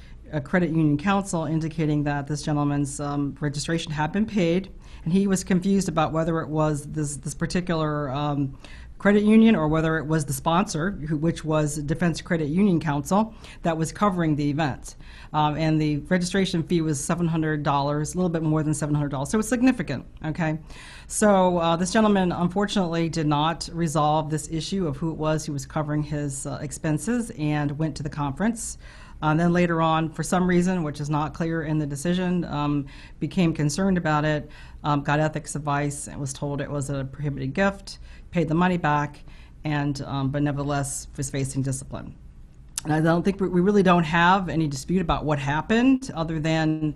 Credit Union Council indicating that this gentleman's um, registration had been paid, and he was confused about whether it was this this particular um, credit union or whether it was the sponsor, who, which was Defense Credit Union Council, that was covering the event. Um, and the registration fee was seven hundred dollars, a little bit more than seven hundred dollars, so it's significant, okay? So uh, this gentleman, unfortunately, did not resolve this issue of who it was who was covering his uh, expenses, and went to the conference. And then later on, for some reason, which is not clear in the decision, um, became concerned about it, um, got ethics advice, and was told it was a prohibited gift, paid the money back, and um, but nevertheless was facing discipline. And I don't think, we really don't have any dispute about what happened, other than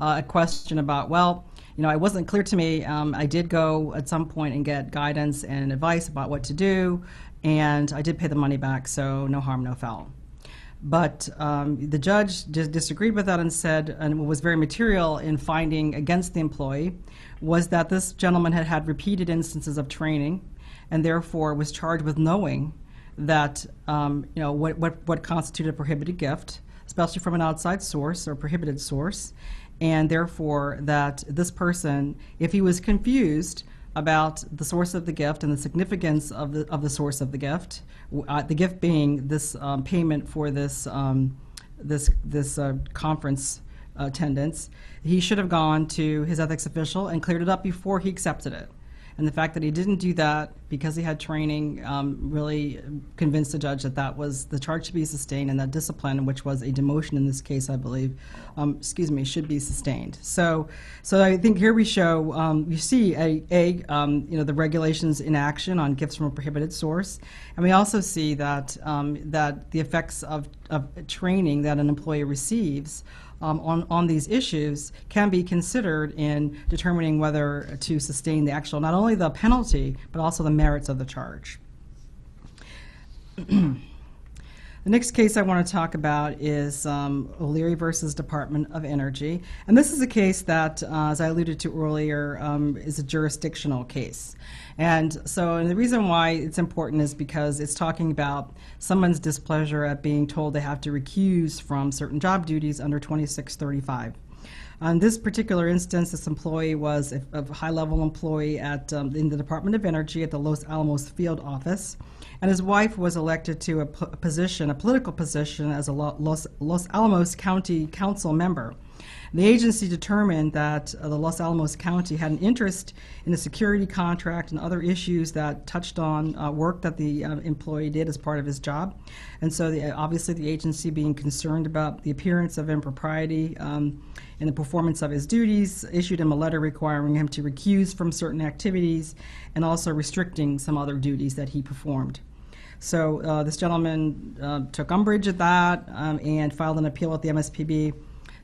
uh, a question about, well, you know, it wasn't clear to me. Um, I did go at some point and get guidance and advice about what to do, and I did pay the money back, so no harm, no foul. But um, the judge dis disagreed with that, and said, and what was very material in finding against the employee was that this gentleman had had repeated instances of training, and therefore was charged with knowing that um, you know what, what, what constituted a prohibited gift, especially from an outside source or prohibited source, and therefore that this person, if he was confused about the source of the gift and the significance of the, of the source of the gift, uh, the gift being this um, payment for this, um, this, this uh, conference attendance, he should have gone to his ethics official and cleared it up before he accepted it. And the fact that he didn't do that because he had training um, really convinced the judge that that was the charge to be sustained, and that discipline, which was a demotion in this case, I believe, um, excuse me, should be sustained. So, so I think here we show, um, you see a, a um, you know, the regulations in action on gifts from a prohibited source, and we also see that um, that the effects of, of training that an employee receives Um, on, on these issues can be considered in determining whether to sustain the actual, not only the penalty, but also the merits of the charge. The next case I want to talk about is um, O'Leary versus Department of Energy. And this is a case that, uh, as I alluded to earlier, um, is a jurisdictional case. And so, and the reason why it's important is because it's talking about someone's displeasure at being told they have to recuse from certain job duties under twenty-six thirty-five. On this particular instance, this employee was a, a high-level employee at um, in the Department of Energy at the Los Alamos field office, and his wife was elected to a, p a position, a political position, as a Los, Los Alamos County Council member. The agency determined that uh, the Los Alamos County had an interest in a security contract and other issues that touched on uh, work that the uh, employee did as part of his job. And so the, obviously the agency, being concerned about the appearance of impropriety um, in the performance of his duties, issued him a letter requiring him to recuse from certain activities and also restricting some other duties that he performed. So uh, this gentleman uh, took umbrage at that um, and filed an appeal with the M S P B,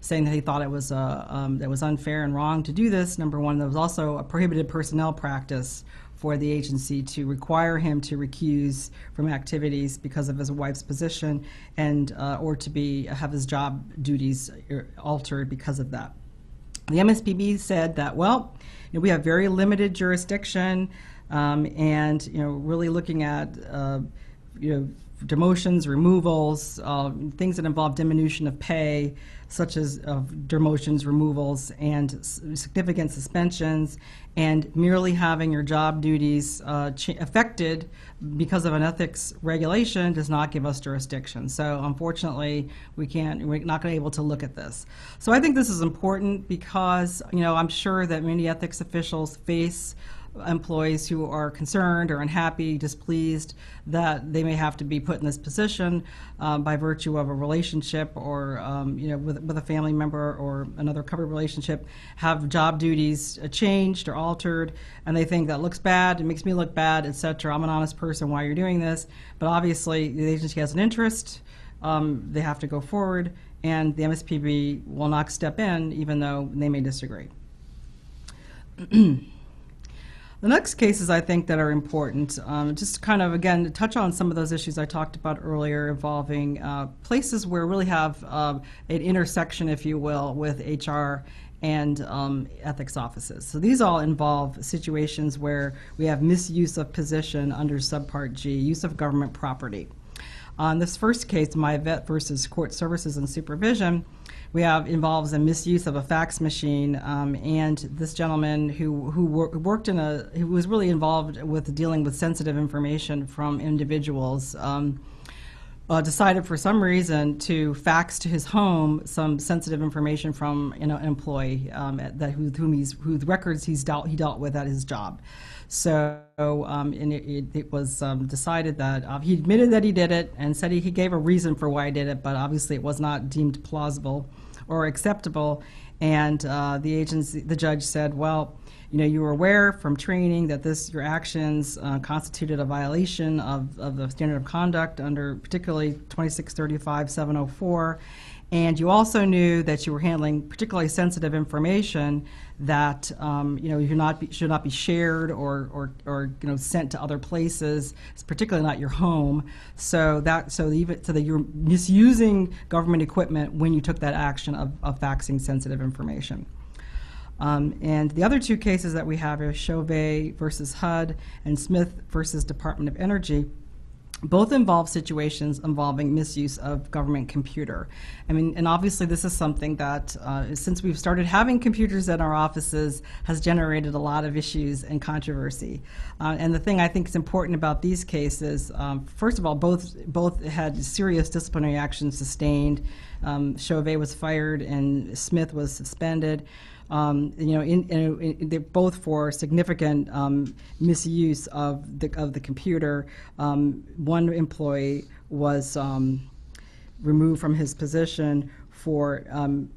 saying that he thought it was uh, um, that was unfair and wrong to do this. Number one, there was also a prohibited personnel practice for the agency to require him to recuse from activities because of his wife's position, and uh, or to be have his job duties altered because of that. The M S P B said that, well, you know, we have very limited jurisdiction, um, and you know, really looking at uh, you know, demotions, removals, uh, things that involve diminution of pay, such as uh, demotions, removals, and s significant suspensions, and merely having your job duties uh, affected because of an ethics regulation does not give us jurisdiction. So unfortunately, we can't, we're not going to be able to look at this. So I think this is important because, you know, I'm sure that many ethics officials face employees who are concerned or unhappy, displeased, that they may have to be put in this position um, by virtue of a relationship or um, you know, with, with a family member or another covered relationship, have job duties changed or altered, and they think that looks bad, it makes me look bad, et cetera. I'm an honest person, why you're doing this? But obviously the agency has an interest, um, they have to go forward, and the M S P B will not step in even though they may disagree. The next cases I think that are important, um, just kind of again to touch on some of those issues I talked about earlier involving uh, places where we really have uh, an intersection, if you will, with H R and um, ethics offices. So these all involve situations where we have misuse of position under subpart G, use of government property. On this first case, MyVet versus Court Services and Supervision, we have involves a misuse of a fax machine, um, and this gentleman who who wor worked in a who was really involved with dealing with sensitive information from individuals um, uh, decided for some reason to fax to his home some sensitive information from you know, an employee um, at that who whom he's whose records he's dealt he dealt with at his job. So um, and it, it, it was um, decided that uh, he admitted that he did it and said he, he gave a reason for why he did it, but obviously it was not deemed plausible or acceptable, and uh, the agency, the judge said, well, you know, you were aware from training that this, your actions uh, constituted a violation of, of the standard of conduct under particularly twenty-six thirty-five seven oh four, and you also knew that you were handling particularly sensitive information that um, you know you not be, should not be shared or, or or you know sent to other places. It's particularly not your home. So that so even so that you're misusing government equipment when you took that action of, of faxing sensitive information. Um, and the other two cases that we have are Chauvet versus H U D and Smith versus Department of Energy. Both involve situations involving misuse of government computer. I mean, and obviously this is something that, uh, since we've started having computers in our offices, has generated a lot of issues and controversy. Uh, and the thing I think is important about these cases, um, first of all, both both had serious disciplinary actions sustained. Um, Chauvet was fired and Smith was suspended. Um, you know, in, in, in, they're both for significant um, misuse of the of the computer. Um, one employee was um, removed from his position for um,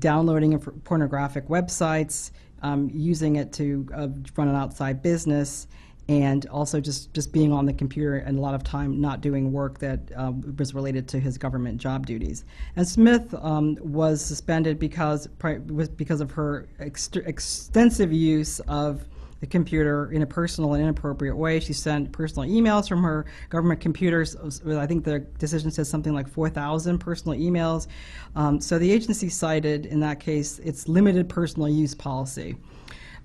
downloading pornographic websites, um, using it to uh, run an outside business, and also just, just being on the computer and a lot of time not doing work that uh, was related to his government job duties. And Smith um, was suspended because, because of her ex extensive use of the computer in a personal and inappropriate way. She sent personal emails from her government computers. I think the decision says something like four thousand personal emails. Um, so the agency cited, in that case, its limited personal use policy,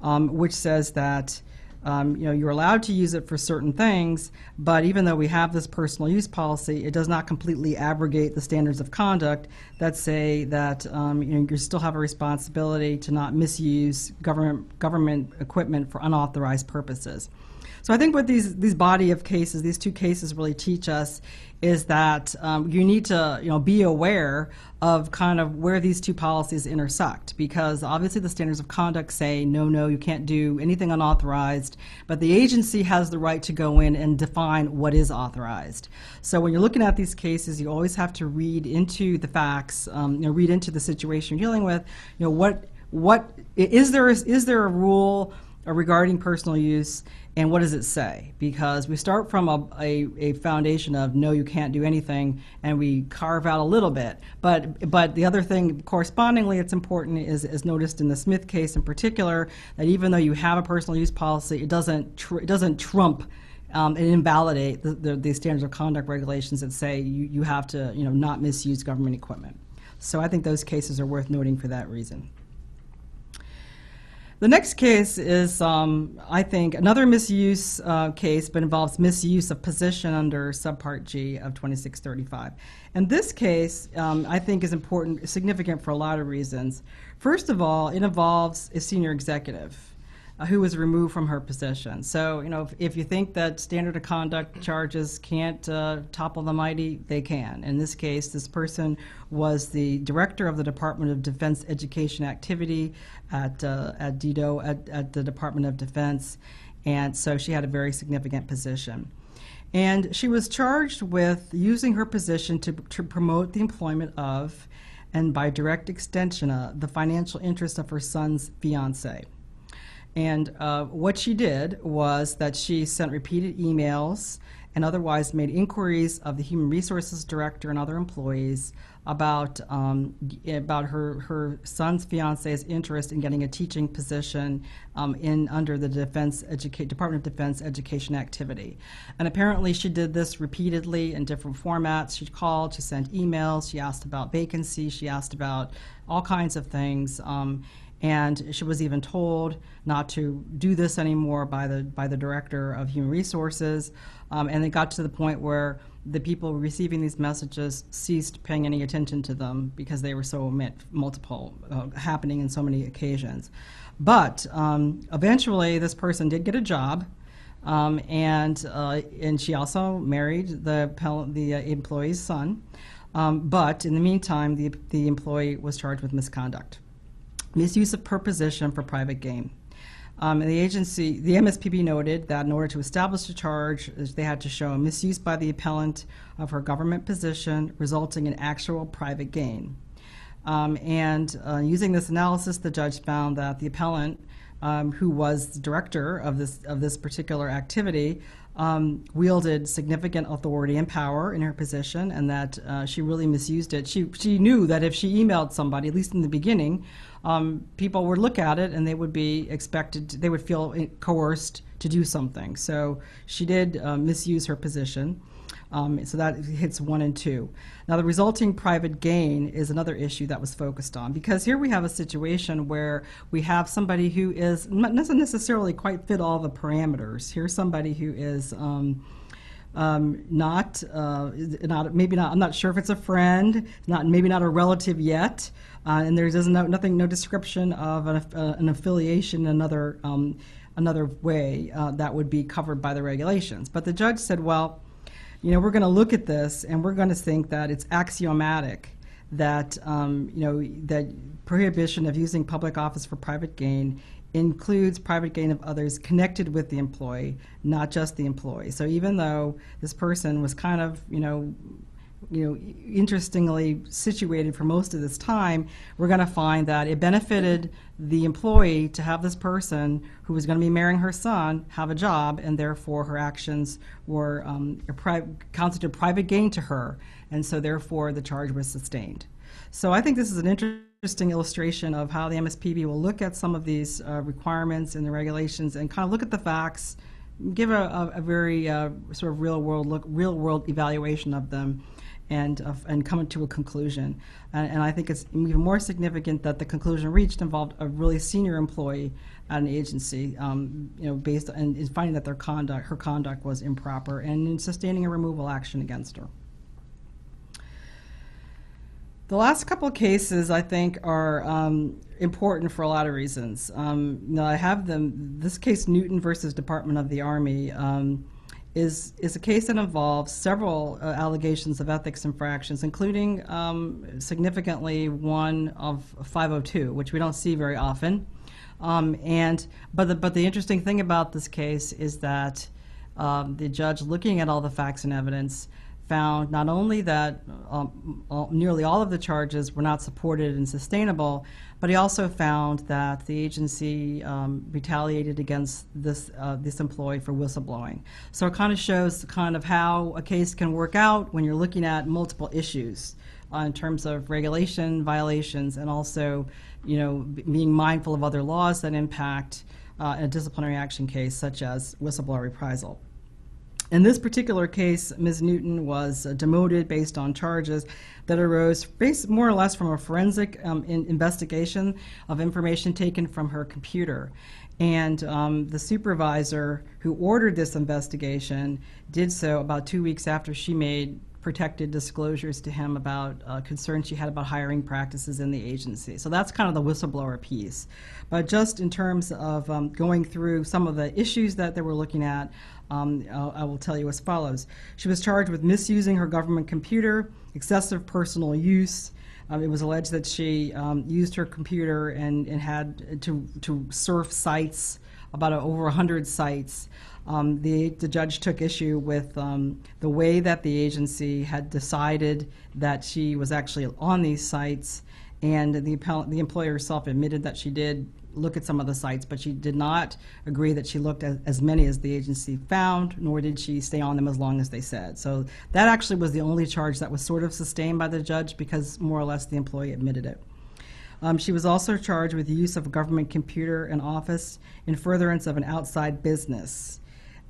um, which says that Um, you know, you're allowed to use it for certain things, but even though we have this personal use policy, it does not completely abrogate the standards of conduct that say that um, you know, you still have a responsibility to not misuse government government equipment for unauthorized purposes. So I think what these these body of cases, these two cases, really teach us is that um, you need to you know be aware of kind of where these two policies intersect, because obviously the standards of conduct say no, no, you can't do anything unauthorized, but the agency has the right to go in and define what is authorized. So when you're looking at these cases, you always have to read into the facts, um, you know, read into the situation you're dealing with. You know, what what is there is, is there a rule regarding personal use? And what does it say? Because we start from a, a, a foundation of no, you can't do anything, and we carve out a little bit. But but the other thing, correspondingly, it's important is, is noticed in the Smith case in particular, that even though you have a personal use policy, it doesn't tr it doesn't trump um, and invalidate the, the, the standards of conduct regulations that say you, you have to you know not misuse government equipment. So I think those cases are worth noting for that reason. The next case is, um, I think, another misuse uh, case, but involves misuse of position under subpart G of twenty-six thirty-five. And this case, um, I think, is important, significant for a lot of reasons. First of all, it involves a senior executive. uh, who was removed from her position. So, you know, if, if you think that standard of conduct charges can't uh, topple the mighty, they can. In this case, this person was the director of the Department of Defense Education Activity at, uh, at D O at, at the Department of Defense, and so she had a very significant position. And she was charged with using her position to, to promote the employment of, and by direct extension, uh, the financial interest of her son's fiancé. And uh, what she did was that she sent repeated emails and otherwise made inquiries of the Human Resources Director and other employees about, um, about her, her son's fiance's interest in getting a teaching position um, in under the Defense Educa- Department of Defense Education Activity. And apparently she did this repeatedly in different formats. She called, she sent emails, she asked about vacancies, she asked about all kinds of things. Um, And she was even told not to do this anymore by the by the director of human resources. Um, and it got to the point where the people receiving these messages ceased paying any attention to them because they were so multiple, uh, happening in so many occasions. But um, eventually, this person did get a job, um, and uh, and she also married the the employee's son. Um, but in the meantime, the the employee was charged with misconduct. Misuse of her position for private gain. Um, and the agency, the M S P B noted that in order to establish the charge, they had to show a misuse by the appellant of her government position resulting in actual private gain. Um, and uh, using this analysis, the judge found that the appellant, um, who was the director of this, of this particular activity, Um, wielded significant authority and power in her position, and that uh, she really misused it. She, she knew that if she emailed somebody, at least in the beginning, um, people would look at it and they would be expected, to, they would feel coerced to do something. So she did uh, misuse her position. Um, so that hits one and two. Now, the resulting private gain is another issue that was focused on, because here we have a situation where we have somebody who is not necessarily quite fit all the parameters. Here's somebody who is um, um, not, uh, not, maybe not, I'm not sure if it's a friend, not, maybe not a relative yet, uh, and there is no, nothing, no description of an, uh, an affiliation, another, um, another way uh, that would be covered by the regulations. But the judge said, well, you know, we're going to look at this, and we're going to think that it's axiomatic that, um, you know, that prohibition of using public office for private gain includes private gain of others connected with the employee, not just the employee. So even though this person was kind of, you know, you know, interestingly situated for most of this time, we're going to find that it benefited the employee to have this person who was going to be marrying her son have a job, and therefore her actions were um, pri constituted private gain to her, and so therefore the charge was sustained. So I think this is an interesting illustration of how the M S P B will look at some of these uh, requirements in the regulations and kind of look at the facts, give a, a, a very uh, sort of real world look, real world evaluation of them, and uh, and come to a conclusion. And, and I think it's even more significant that the conclusion reached involved a really senior employee at an agency, um, you know, based on in finding that their conduct, her conduct was improper, and in sustaining a removal action against her. The last couple of cases, I think, are um, important for a lot of reasons. Um, now I have them, this case, Newton versus Department of the Army, um, is, is a case that involves several uh, allegations of ethics infractions, including um, significantly one of five oh two, which we don't see very often. Um, and, but, the, but the interesting thing about this case is that um, the judge, looking at all the facts and evidence, found not only that um, all, nearly all of the charges were not supported and sustainable, but he also found that the agency um, retaliated against this, uh, this employee for whistleblowing. So it kind of shows kind of how a case can work out when you're looking at multiple issues uh, in terms of regulation violations, and also, you know, being mindful of other laws that impact uh, a disciplinary action case such as whistleblower reprisal. In this particular case, Miz Newton was uh, demoted based on charges that arose based more or less from a forensic um, in investigation of information taken from her computer. And um, the supervisor who ordered this investigation did so about two weeks after she made protected disclosures to him about uh, concerns she had about hiring practices in the agency. So that's kind of the whistleblower piece. But just in terms of um, going through some of the issues that they were looking at, um, I will tell you as follows. She was charged with misusing her government computer, excessive personal use. Um, it was alleged that she um, used her computer and, and had to, to surf sites, about uh, over one hundred sites. Um, the, the judge took issue with um, the way that the agency had decided that she was actually on these sites, and the, the employer herself admitted that she did look at some of the sites, but she did not agree that she looked at as many as the agency found, nor did she stay on them as long as they said. So that actually was the only charge that was sort of sustained by the judge, because more or less the employee admitted it. Um, she was also charged with the use of a government computer and office in furtherance of an outside business,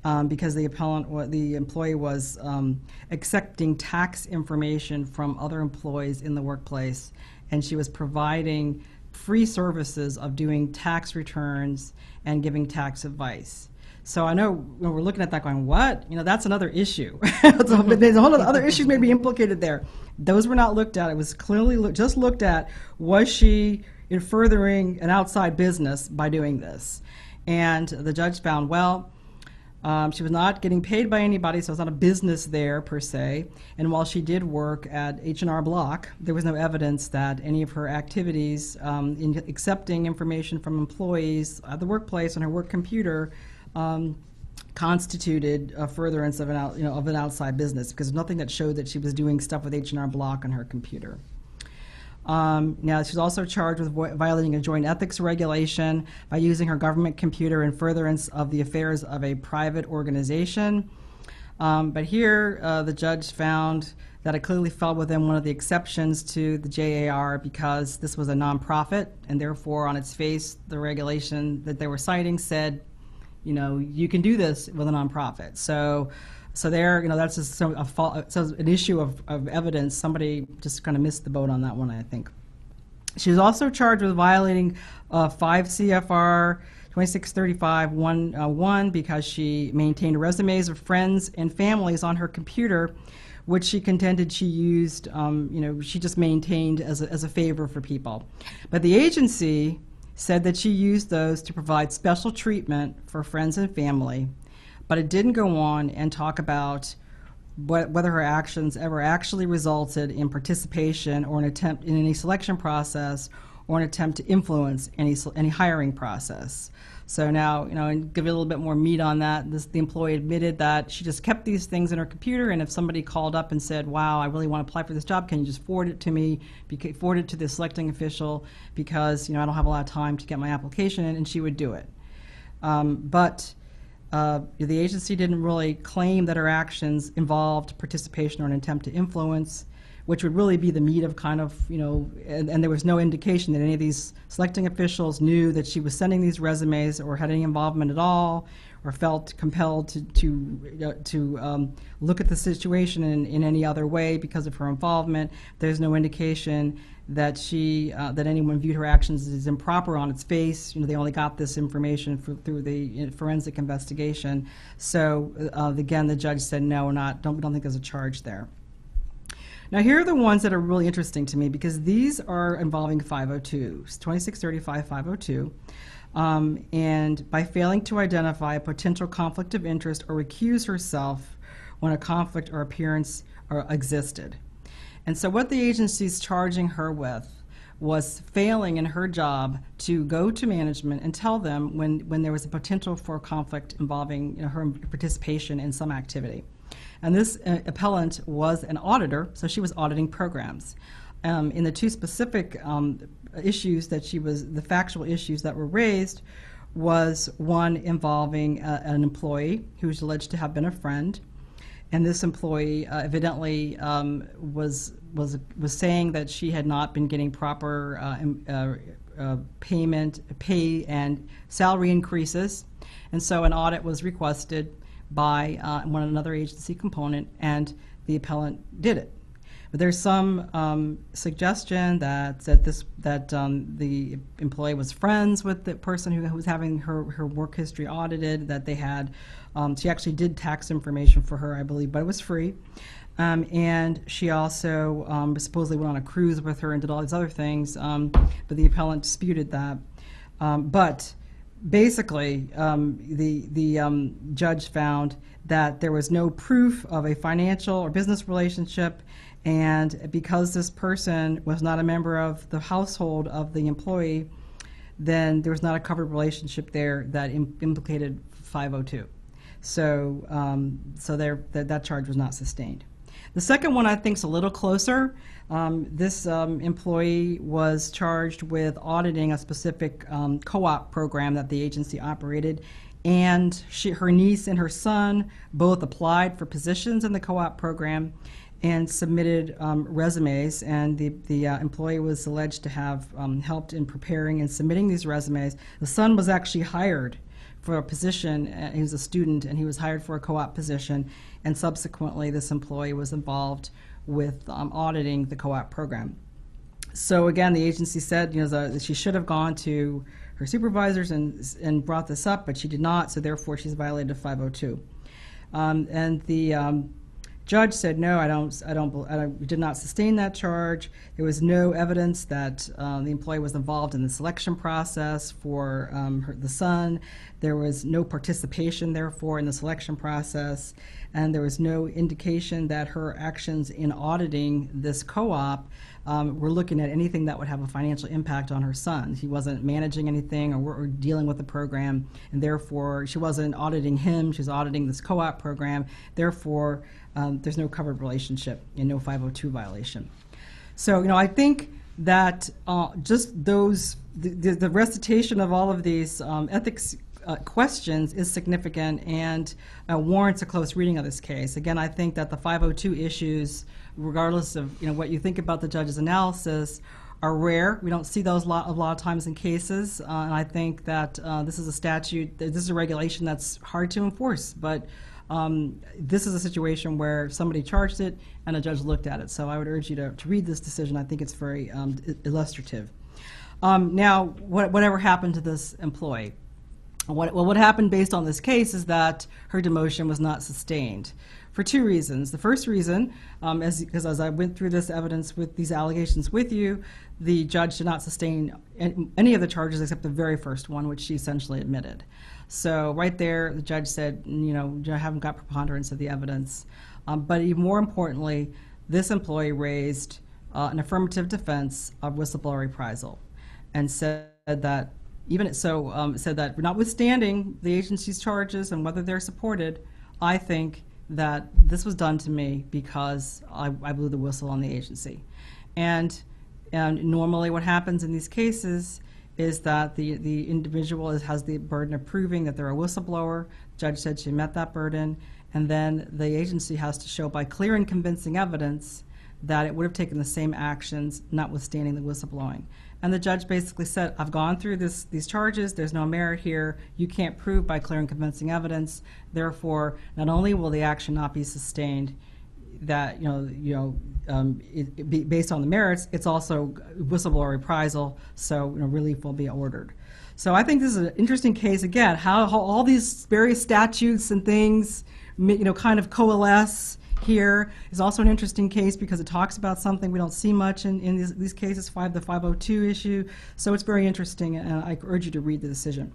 um, because the appellant, the employee was um, accepting tax information from other employees in the workplace, and she was providing free services of doing tax returns and giving tax advice. So I know when we're looking at that going, what? You know, that's another issue. So, but there's a whole lot of other issues may be implicated there. Those were not looked at. It was clearly look, just looked at, was she in furthering an outside business by doing this? And the judge found, well, um, she was not getting paid by anybody, so it's not a business there per se. And while she did work at H and R Block, there was no evidence that any of her activities um, in accepting information from employees at the workplace on her work computer Um, constituted a furtherance of an, out, you know, of an outside business, because nothing that showed that she was doing stuff with H and R Block on her computer. Um, now, she's also charged with violating a joint ethics regulation by using her government computer in furtherance of the affairs of a private organization. Um, but here, uh, the judge found that it clearly fell within one of the exceptions to the J A R, because this was a nonprofit, and therefore, on its face, the regulation that they were citing said, you know, you can do this with a nonprofit. So, so there, you know, that's just some, a fault, so an issue of, of evidence. Somebody just kind of missed the boat on that one, I think. She was also charged with violating uh, five C F R twenty-six thirty-five one oh one because she maintained resumes of friends and families on her computer, which she contended she used, um, you know, she just maintained as a, as a favor for people. But the agency said that she used those to provide special treatment for friends and family, but it didn't go on and talk about what, whether her actions ever actually resulted in participation or an attempt in any selection process or an attempt to influence any, any hiring process. So now, you know, and give you a little bit more meat on that, this, the employee admitted that she just kept these things in her computer, and if somebody called up and said, wow, I really want to apply for this job, can you just forward it to me, Beca forward it to the selecting official, because, you know, I don't have a lot of time to get my application in, and she would do it. Um, but uh, the agency didn't really claim that her actions involved participation or an attempt to influence, which would really be the meat of kind of, you know, and, and there was no indication that any of these selecting officials knew that she was sending these resumes or had any involvement at all or felt compelled to, to, uh, to um, look at the situation in, in any other way because of her involvement. There's no indication that she, uh, that anyone viewed her actions as improper on its face. You know, they only got this information for, through the forensic investigation. So uh, again, the judge said, no, we're not, don't, we don't think there's a charge there. Now, here are the ones that are really interesting to me, because these are involving five oh twos, twenty-six thirty-five five oh two, um, and by failing to identify a potential conflict of interest or recuse herself when a conflict or appearance or existed. And so what the agency's charging her with was failing in her job to go to management and tell them when, when there was a potential for conflict involving, you know, her participation in some activity. And this uh, appellant was an auditor, so she was auditing programs. Um, in the two specific um, issues that she was, the factual issues that were raised, was one involving uh, an employee who was alleged to have been a friend. And this employee uh, evidently um, was, was, was saying that she had not been getting proper uh, uh, uh, payment, pay and salary increases. And so an audit was requested by uh, one another agency component, and the appellant did it. But there's some um, suggestion that that this that um, the employee was friends with the person who, who was having her her work history audited. That they had, um, she actually did tax information for her, I believe, but it was free. Um, and she also um, supposedly went on a cruise with her and did all these other things, um, but the appellant disputed that. Um, but basically, um, the, the um, judge found that there was no proof of a financial or business relationship, and because this person was not a member of the household of the employee, then there was not a covered relationship there that im implicated five oh two. So, um, so there, th that charge was not sustained. The second one I think is a little closer. Um, this um, employee was charged with auditing a specific um, co-op program that the agency operated, and she, her niece and her son both applied for positions in the co-op program and submitted um, resumes, and the, the uh, employee was alleged to have um, helped in preparing and submitting these resumes. The son was actually hired for a position, uh, he was a student, and he was hired for a co-op position, and subsequently this employee was involved with um, auditing the co-op program. So again, the agency said, you know, the, she should have gone to her supervisors and, and brought this up, but she did not, so therefore she's violated five oh two. Um, and the um, judge said, no, I don't, I don't, I did not sustain that charge. There was no evidence that uh, the employee was involved in the selection process for um, her, the son. There was no participation, therefore, in the selection process, and there was no indication that her actions in auditing this co-op um, were looking at anything that would have a financial impact on her son. He wasn't managing anything or, or dealing with the program, and therefore she wasn't auditing him, she was auditing this co-op program, therefore Um, there's no covered relationship and no five oh two violation. So, you know, I think that uh, just those, the, the, the recitation of all of these um, ethics uh, questions is significant and uh, warrants a close reading of this case. Again, I think that the five oh two issues, regardless of, you know, what you think about the judge's analysis, are rare. We don't see those a lot, a lot of times in cases, uh, and I think that uh, this is a statute, this is a regulation that's hard to enforce, but Um, this is a situation where somebody charged it and a judge looked at it. So I would urge you to, to read this decision. I think it's very um, illustrative. Um, now, what, whatever happened to this employee? What, well, what happened based on this case is that her demotion was not sustained for two reasons. The first reason, um, as, because as I went through this evidence with these allegations with you, the judge did not sustain any of the charges except the very first one, which she essentially admitted. So right there, the judge said, you know, I haven't got preponderance of the evidence. Um, but even more importantly, this employee raised uh, an affirmative defense of whistleblower reprisal and said that, even so, um, said that notwithstanding the agency's charges and whether they're supported, I think that this was done to me because I, I blew the whistle on the agency. And, and normally what happens in these cases is that the, the individual is, has the burden of proving that they're a whistleblower. Judge said she met that burden, and then the agency has to show by clear and convincing evidence that it would have taken the same actions notwithstanding the whistleblowing. And the judge basically said, I've gone through this, these charges, there's no merit here, you can't prove by clear and convincing evidence, therefore not only will the action not be sustained, that, you know, you know, um, it, it be based on the merits, it's also whistleblower reprisal, so, you know, relief will be ordered. So I think this is an interesting case, again, how, how all these various statutes and things, you know, kind of coalesce here. Is also an interesting case because it talks about something we don't see much in, in these, these cases, five, the five oh two issue, so it's very interesting, and I urge you to read the decision.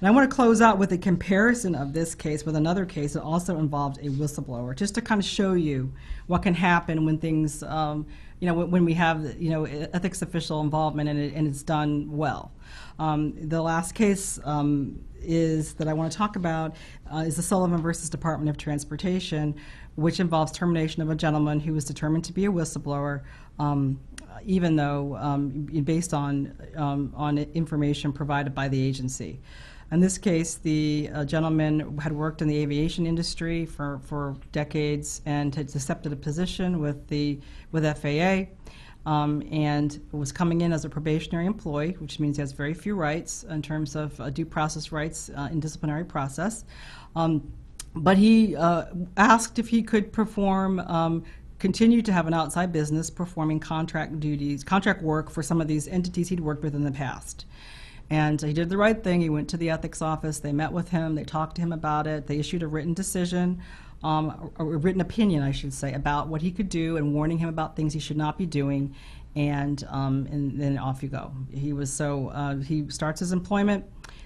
And I want to close out with a comparison of this case with another case that also involved a whistleblower, just to kind of show you what can happen when things, um, you know, when, when we have, you know, ethics official involvement and, it, and it's done well. Um, the last case um, is that I want to talk about uh, is the Sullivan versus Department of Transportation, which involves termination of a gentleman who was determined to be a whistleblower, um, even though um, based on, um, on information provided by the agency. In this case, the uh, gentleman had worked in the aviation industry for, for decades and had accepted a position with the with F A A um, and was coming in as a probationary employee, which means he has very few rights in terms of uh, due process rights uh, in disciplinary process. Um, but he uh, asked if he could perform um, continued to have an outside business performing contract duties, contract work for some of these entities he'd worked with in the past. And he did the right thing. He went to the ethics office. They met with him. They talked to him about it. They issued a written decision um, a, a written opinion, I should say, about what he could do and warning him about things he should not be doing, and um, and then off you go. He was so uh, he starts his employment,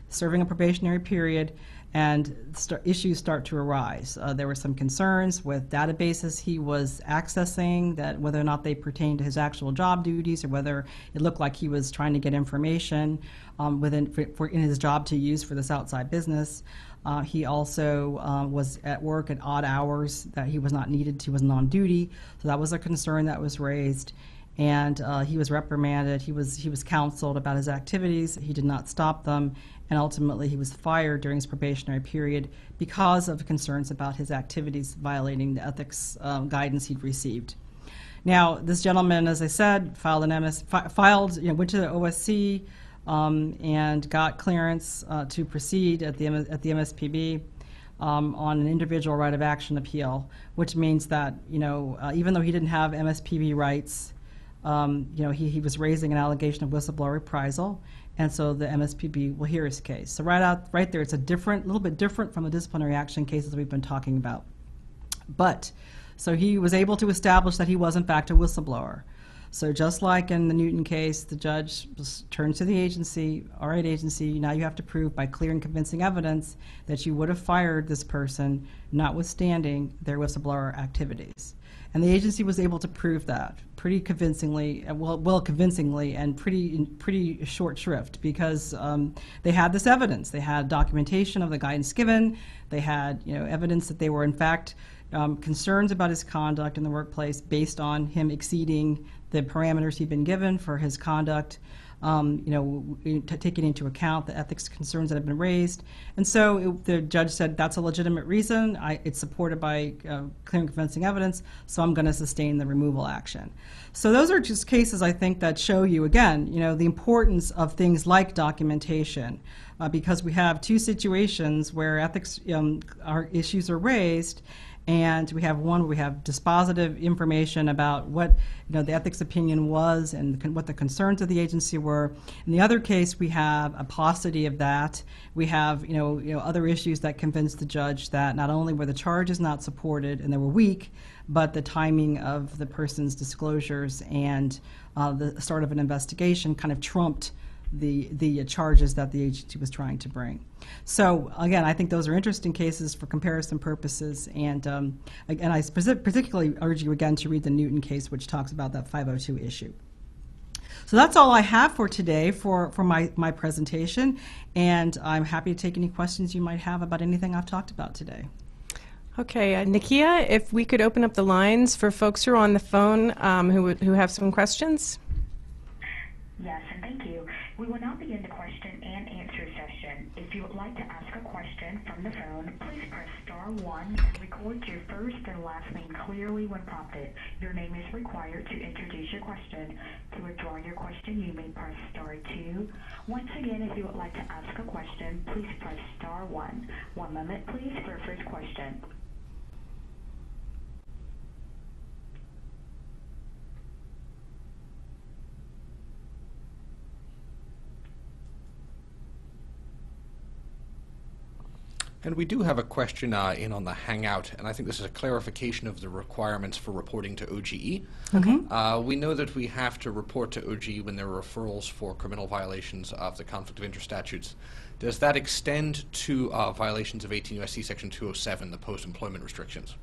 serving a probationary period, and st issues start to arise. Uh, there were some concerns with databases he was accessing, that whether or not they pertained to his actual job duties or whether it looked like he was trying to get information um, within for, for in his job to use for this outside business. Uh, he also uh, was at work at odd hours that he was not needed to, was non-duty, so that was a concern that was raised. And uh, he was reprimanded. He was he was counseled about his activities. He did not stop them, and ultimately he was fired during his probationary period because of concerns about his activities violating the ethics um, guidance he'd received. Now, this gentleman, as I said, filed an M S, fi filed, you know, went to the O S C um, and got clearance uh, to proceed at the at the M S P B. Um, on an individual right of action appeal, which means that, you know, uh, even though he didn't have M S P B rights. Um, you know, he, he was raising an allegation of whistleblower reprisal, and so the M S P B will hear his case. So right out, right there, it's a different, little bit different from the disciplinary action cases we've been talking about. But, so he was able to establish that he was in fact a whistleblower. So just like in the Newton case, the judge turns to the agency, all right agency, now you have to prove by clear and convincing evidence that you would have fired this person notwithstanding their whistleblower activities. And the agency was able to prove that pretty convincingly, well, well convincingly, and pretty in pretty short shrift, because um, they had this evidence. They had documentation of the guidance given. They had, you know, evidence that they were in fact um, concerns about his conduct in the workplace based on him exceeding the parameters he'd been given for his conduct. Um, you know, taking into account the ethics concerns that have been raised. And so it, the judge said, that's a legitimate reason. I, it's supported by uh, clear and convincing evidence, so I'm going to sustain the removal action. So those are just cases, I think, that show you, again, you know, the importance of things like documentation, uh, because we have two situations where ethics um, our issues are raised. And we have one where we have dispositive information about what, you know, the ethics opinion was and con what the concerns of the agency were. In the other case, we have a paucity of that. We have, you know, you know, other issues that convinced the judge that not only were the charges not supported and they were weak, but the timing of the person's disclosures and uh, the start of an investigation kind of trumped the the charges that the agency was trying to bring. So again, I think those are interesting cases for comparison purposes, and um, and I particularly urge you again to read the Newton case, which talks about that five oh two issue. So that's all I have for today for for my my presentation, and I'm happy to take any questions you might have about anything I've talked about today. Okay, uh, Nikia, if we could open up the lines for folks who are on the phone um, who who have some questions. Yes, and thank you. We will now begin the question and answer session. If you would like to ask a question from the phone, please press star one and record your first and last name clearly when prompted. Your name is required to introduce your question. To withdraw your question, you may press star two. Once again, if you would like to ask a question, please press star one. One moment, please, for your first question. And we do have a question uh, in on the Hangout, and I think this is a clarification of the requirements for reporting to O G E. Okay. Uh, we know that we have to report to O G E when there are referrals for criminal violations of the conflict of interest statutes. Does that extend to uh, violations of eighteen U S C Section two oh seven, the post-employment restrictions?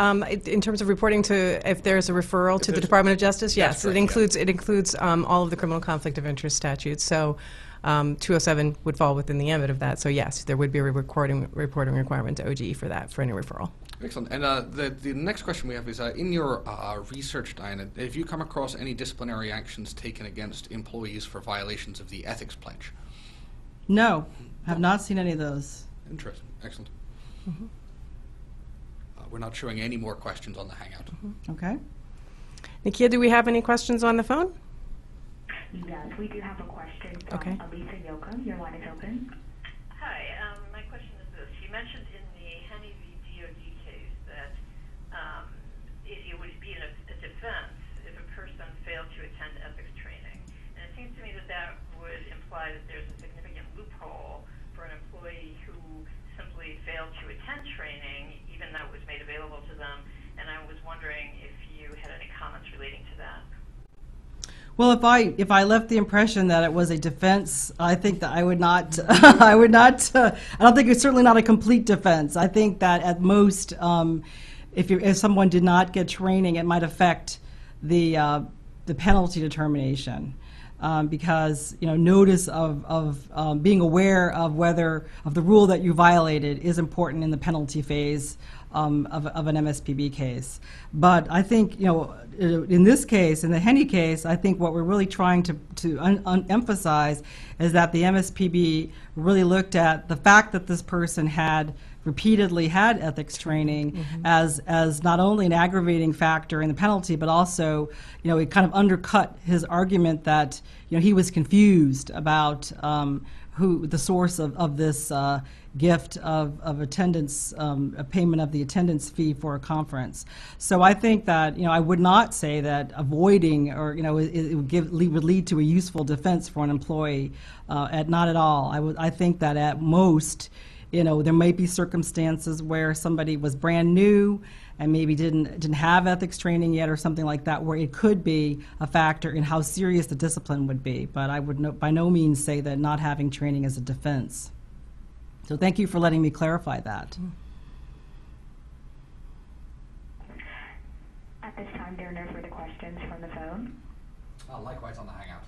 Um, in terms of reporting to, if there's a referral if to the Department of Justice, yes, correct, it includes yeah. it includes um, all of the criminal conflict of interest statutes. So. Um, two oh seven would fall within the ambit of that, so yes, there would be a recording, reporting requirement to O G E for that, for any referral. Excellent. And uh, the, the next question we have is, uh, in your uh, research, Diana, have you come across any disciplinary actions taken against employees for violations of the ethics pledge? No, I have not seen any of those. Interesting. Excellent. Mm-hmm. uh, we're not showing any more questions on the Hangout. Mm-hmm. Okay. Nikia, do we have any questions on the phone? Yes, we do have a question from okay. Alisa Yoakum. Your line is open. Hi, um, my question is this. You mentioned in the Henney v. D O D case that um, it, it would be a, a defense if a person failed to attend ethics training. And it seems to me that that would imply that there's a significant loophole for an employee who simply failed intent training, even though it was made available to them, and I was wondering if you had any comments relating to that. Well, if I if I left the impression that it was a defense, I think that I would not. I would not. Uh, I don't think it's certainly not a complete defense. I think that at most, um, if you, if someone did not get training, it might affect the uh, the penalty determination, um, because you know notice of of um, being aware of whether of the rule that you violated is important in the penalty phase um, of of an M S P B case. But I think you know. In this case, in the Henney case, I think what we're really trying to, to un, un emphasize is that the M S P B really looked at the fact that this person had repeatedly had ethics training mm-hmm. as, as not only an aggravating factor in the penalty, but also, you know, it kind of undercut his argument that, you know, he was confused about um, who the source of, of this uh, gift of, of attendance, um, a payment of the attendance fee for a conference. So I think that, you know, I would not say that avoiding or, you know, it, it would, give, would lead to a useful defense for an employee, uh, at not at all. I would, I think that at most, you know, there may be circumstances where somebody was brand new and maybe didn't, didn't have ethics training yet or something like that, where it could be a factor in how serious the discipline would be. But I would no, by no means say that not having training is a defense. So thank you for letting me clarify that. At this time, there are no further questions from the phone. Uh, likewise on the Hangout.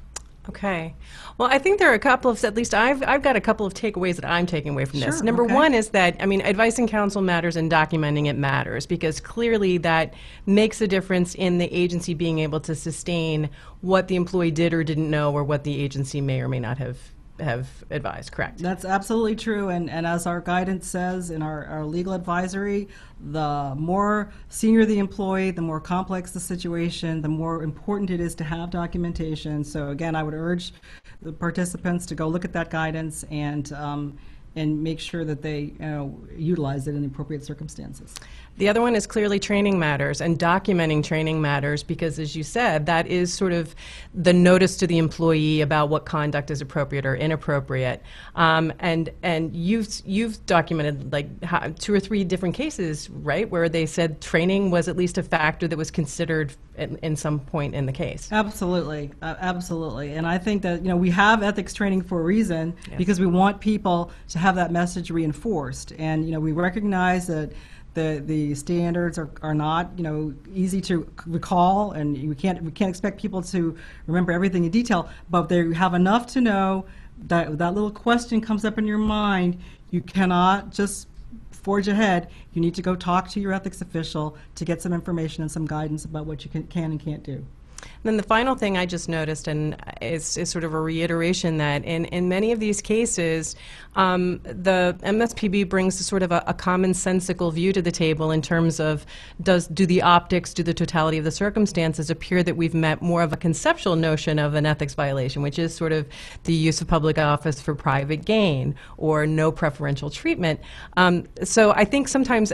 Okay. Well, I think there are a couple of, at least I've, I've got a couple of takeaways that I'm taking away from this. Sure, Number okay. one is that, I mean, advice and counsel matters and documenting it matters, because clearly that makes a difference in the agency being able to sustain what the employee did or didn't know or what the agency may or may not have have advised, correct? That's absolutely true, and, and as our guidance says in our, our legal advisory, the more senior the employee, the more complex the situation, the more important it is to have documentation. So again, I would urge the participants to go look at that guidance and um, and make sure that they uh, utilize it in appropriate circumstances. The other one is clearly training matters and documenting training matters, because as you said, that is sort of the notice to the employee about what conduct is appropriate or inappropriate. Um, and and you've, you've documented like how, two or three different cases, right, where they said training was at least a factor that was considered in, in some point in the case. Absolutely, uh, absolutely. And I think that, you know, we have ethics training for a reason, yes. because we want people to have that message reinforced. And, you know, we recognize that The, the standards are, are not, you know, easy to recall, and you can't, we can't expect people to remember everything in detail, but they have enough to know that that little question comes up in your mind. You cannot just forge ahead. You need to go talk to your ethics official to get some information and some guidance about what you can, can and can't do. And then the final thing I just noticed, and is, is sort of a reiteration that in, in many of these cases, um, the M S P B brings sort of a, a commonsensical view to the table in terms of does do the optics, do the totality of the circumstances appear that we've met more of a conceptual notion of an ethics violation, which is sort of the use of public office for private gain or no preferential treatment. Um, so I think sometimes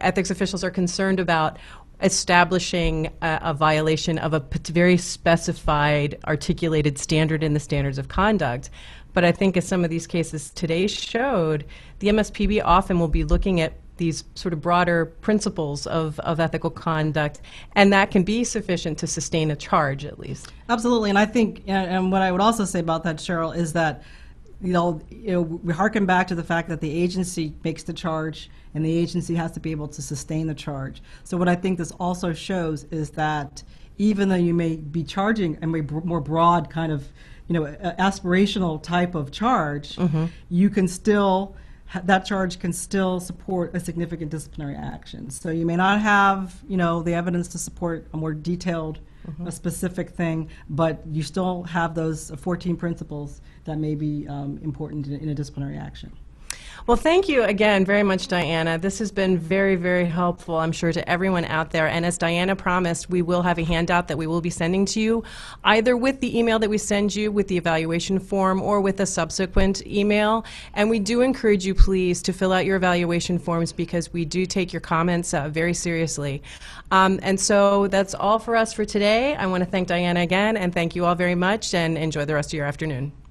ethics officials are concerned about establishing a, a violation of a very specified, articulated standard in the standards of conduct. But I think as some of these cases today showed, the M S P B often will be looking at these sort of broader principles of, of ethical conduct, and that can be sufficient to sustain a charge at least. Absolutely, and I think, and, and what I would also say about that, Cheryl, is that You know, you know, we harken back to the fact that the agency makes the charge, and the agency has to be able to sustain the charge. So what I think this also shows is that even though you may be charging a more broad kind of, you know, aspirational type of charge, mm-hmm. you can still, that charge can still support a significant disciplinary action. So you may not have, you know, the evidence to support a more detailed Mm-hmm. a specific thing, but you still have those fourteen principles that may be um, important in, in a disciplinary action. Well, thank you again very much, Diana. This has been very, very helpful, I'm sure, to everyone out there. And as Diana promised, we will have a handout that we will be sending to you, either with the email that we send you with the evaluation form or with a subsequent email. And we do encourage you, please, to fill out your evaluation forms, because we do take your comments uh, very seriously. Um, and so that's all for us for today. I want to thank Diana again, and thank you all very much, and enjoy the rest of your afternoon.